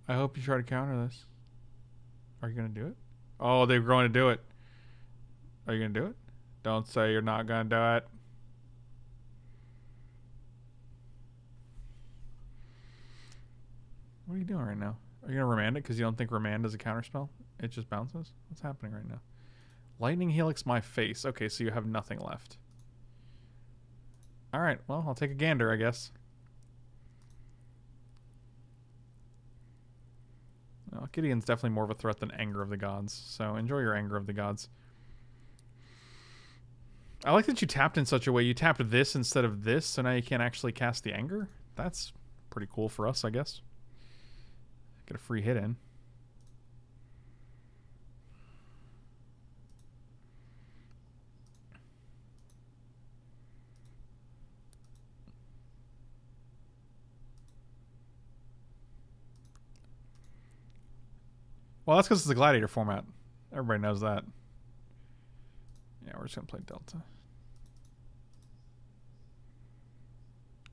I hope you try to counter this. Are you going to do it? Oh, they're going to do it. Are you going to do it? Don't say you're not going to do it. What are you doing right now? Are you going to remand it because you don't think remand is a counterspell? It just bounces? What's happening right now? Lightning Helix my face. Okay, so you have nothing left. Alright, well, I'll take a gander, I guess. Well, Gideon's definitely more of a threat than Anger of the Gods, so enjoy your Anger of the Gods. I like that you tapped in such a way. You tapped this instead of this, so now you can't actually cast the Anger. That's pretty cool for us, I guess. Get a free hit in. Well, that's because it's a gladiator format. Everybody knows that. Yeah, we're just going to play Delta.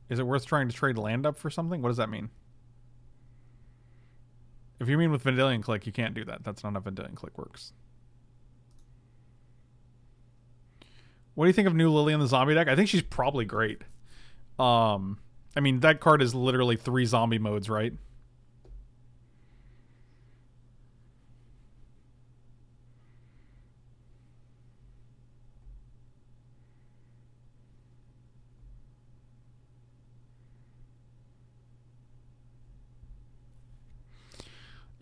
Is it worth trying to trade land up for something? What does that mean? If you mean with Vendilion Clique, you can't do that. That's not how Vendilion Clique works. What do you think of new Lily in the zombie deck? I think she's probably great. Um, I mean, that card is literally three zombie modes, right?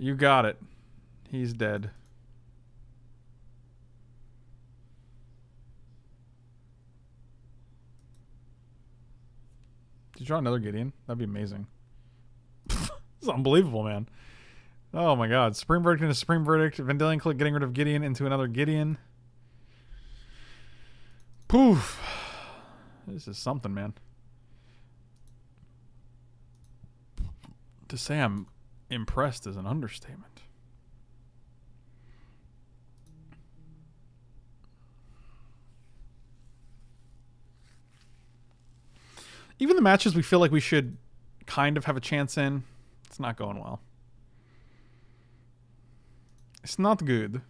You got it. He's dead. Did you draw another Gideon? That'd be amazing. It's unbelievable, man. Oh my god. Supreme Verdict into Supreme Verdict. Vendilion Clique getting rid of Gideon into another Gideon. Poof. This is something, man. To say I'm impressed is an understatement. Even the matches we feel like we should kind of have a chance in, it's not going well. It's not good.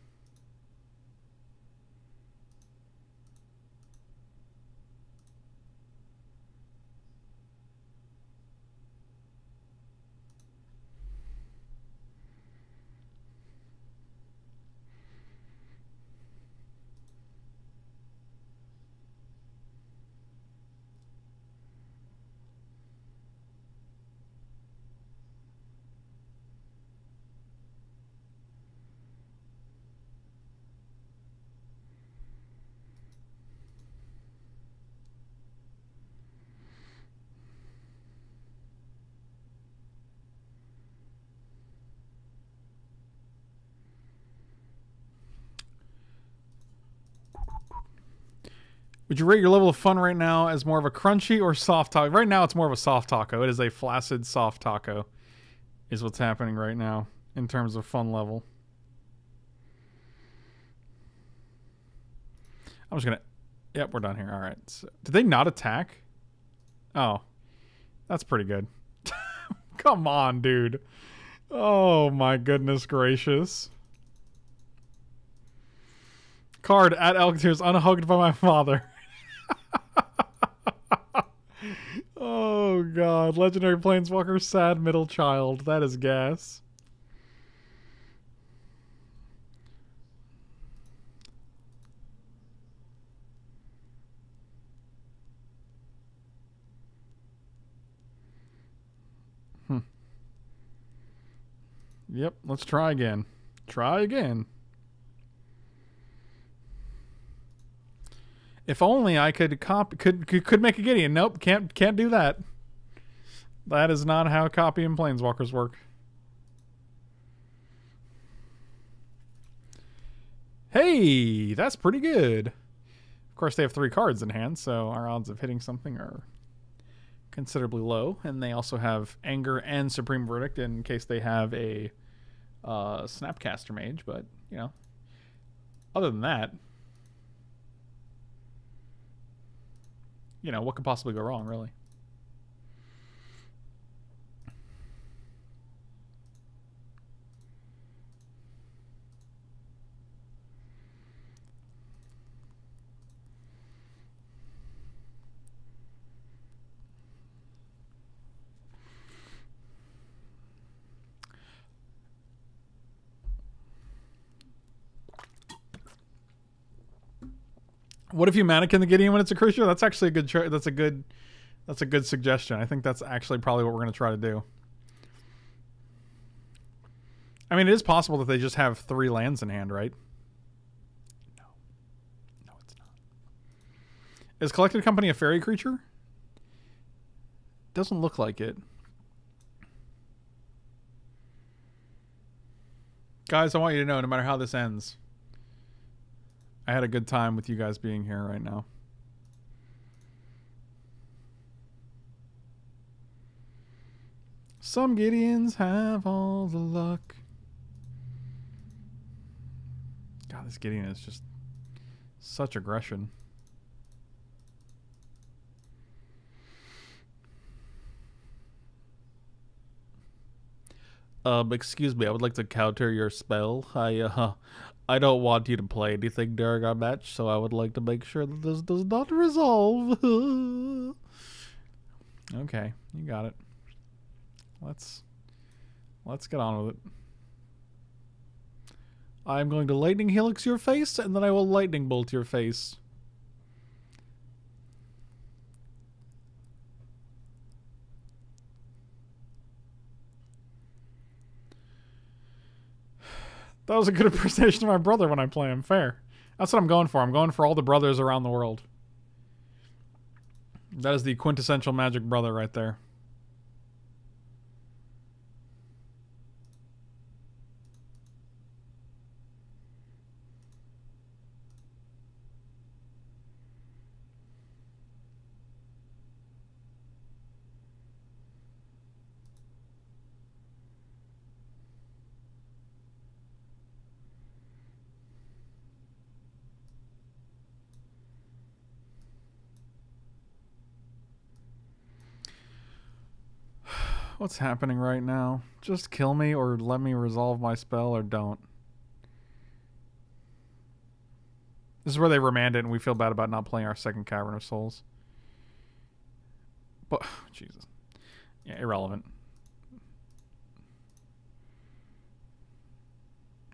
Would you rate your level of fun right now as more of a crunchy or soft taco? Right now, it's more of a soft taco. It is a flaccid soft taco is what's happening right now in terms of fun level. I'm just going to... Yep, we're done here. All right. So, did they not attack? Oh. That's pretty good. Come on, dude. Oh, my goodness gracious. Card at Elktears unhugged by my father. Oh god. Legendary Planeswalker, sad middle child. That is gas. Hmm. Yep, let's try again. Try again. If only I could copy, could, could could make a Gideon. Nope, can't can't do that. That is not how copy and planeswalkers work. Hey, that's pretty good. Of course, they have three cards in hand, so our odds of hitting something are considerably low, and they also have Anger and Supreme Verdict in case they have a uh, Snapcaster Mage. But you know, other than that, you know, what could possibly go wrong, really? What if you mannequin the Gideon when it's a creature? That's actually a good. Tra that's a good. That's a good suggestion. I think that's actually probably what we're going to try to do. I mean, it is possible that they just have three lands in hand, right? No, no, it's not. Is Collected Company a fairy creature? Doesn't look like it. Guys, I want you to know, no matter how this ends, I had a good time with you guys being here right now. Some Gideons have all the luck. God, this Gideon is just such aggression. Um, excuse me, I would like to counter your spell. I, uh, I don't want you to play anything during our match, so I would like to make sure that this does not resolve. Okay, you got it. Let's let's get on with it. I'm going to lightning helix your face, and then I will lightning bolt your face. That was a good impersonation of my brother when I play him. Fair. That's what I'm going for. I'm going for all the brothers around the world. That is the quintessential Magic brother right there. What's happening right now? Just kill me or let me resolve my spell, or don't. This is where they remand it and we feel bad about not playing our second Cavern of Souls. But, Jesus. Yeah, irrelevant.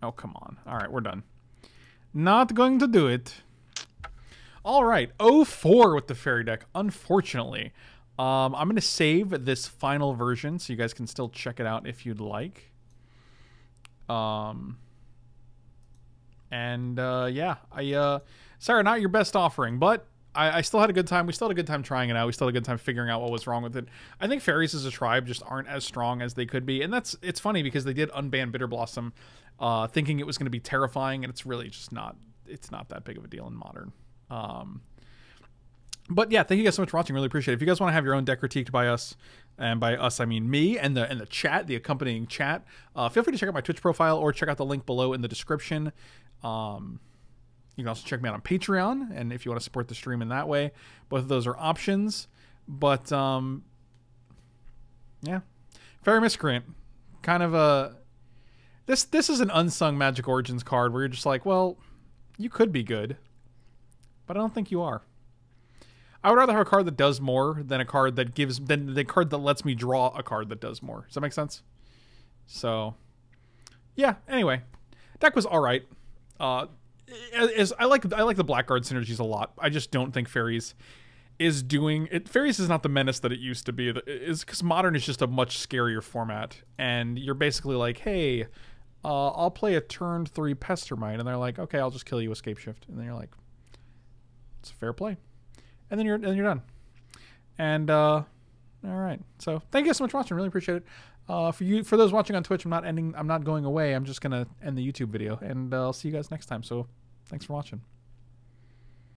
Oh, come on. Alright, we're done. Not going to do it. Alright, oh four with the fairy deck, unfortunately. Um, I'm going to save this final version so you guys can still check it out if you'd like. Um, and, uh, yeah. I, uh, sorry, not your best offering, but I, I still had a good time. We still had a good time trying it out. We still had a good time figuring out what was wrong with it. I think fairies as a tribe just aren't as strong as they could be. And that's, it's funny because they did unban Bitterblossom, uh, thinking it was going to be terrifying, and it's really just not, it's not that big of a deal in Modern. Um... But yeah, thank you guys so much for watching. Really appreciate it. If you guys want to have your own deck critiqued by us, and by us I mean me and the and the chat, the accompanying chat, uh, feel free to check out my Twitch profile or check out the link below in the description. Um, you can also check me out on Patreon, and if you want to support the stream in that way, both of those are options. But um, yeah, Faerie Miscreant, kind of a this this is an unsung Magic Origins card where you're just like, well, you could be good, but I don't think you are. I would rather have a card that does more than a card that gives, than the card that lets me draw a card that does more. Does that make sense? So, yeah. Anyway, deck was all right. Uh, as I like, I like the Blackguard synergies a lot. I just don't think Fairies is doing it. Fairies is not the menace that it used to be. Is because Modern is just a much scarier format, and you're basically like, hey, uh, I'll play a turn three Pestermite, and they're like, okay, I'll just kill you with Scapeshift, and then you're like, it's a fair play. And then you're and you're done. And uh, all right. So thank you guys so much for watching. Really appreciate it. Uh, for you for those watching on Twitch, I'm not ending. I'm not going away. I'm just gonna end the YouTube video, and uh, I'll see you guys next time. So thanks for watching.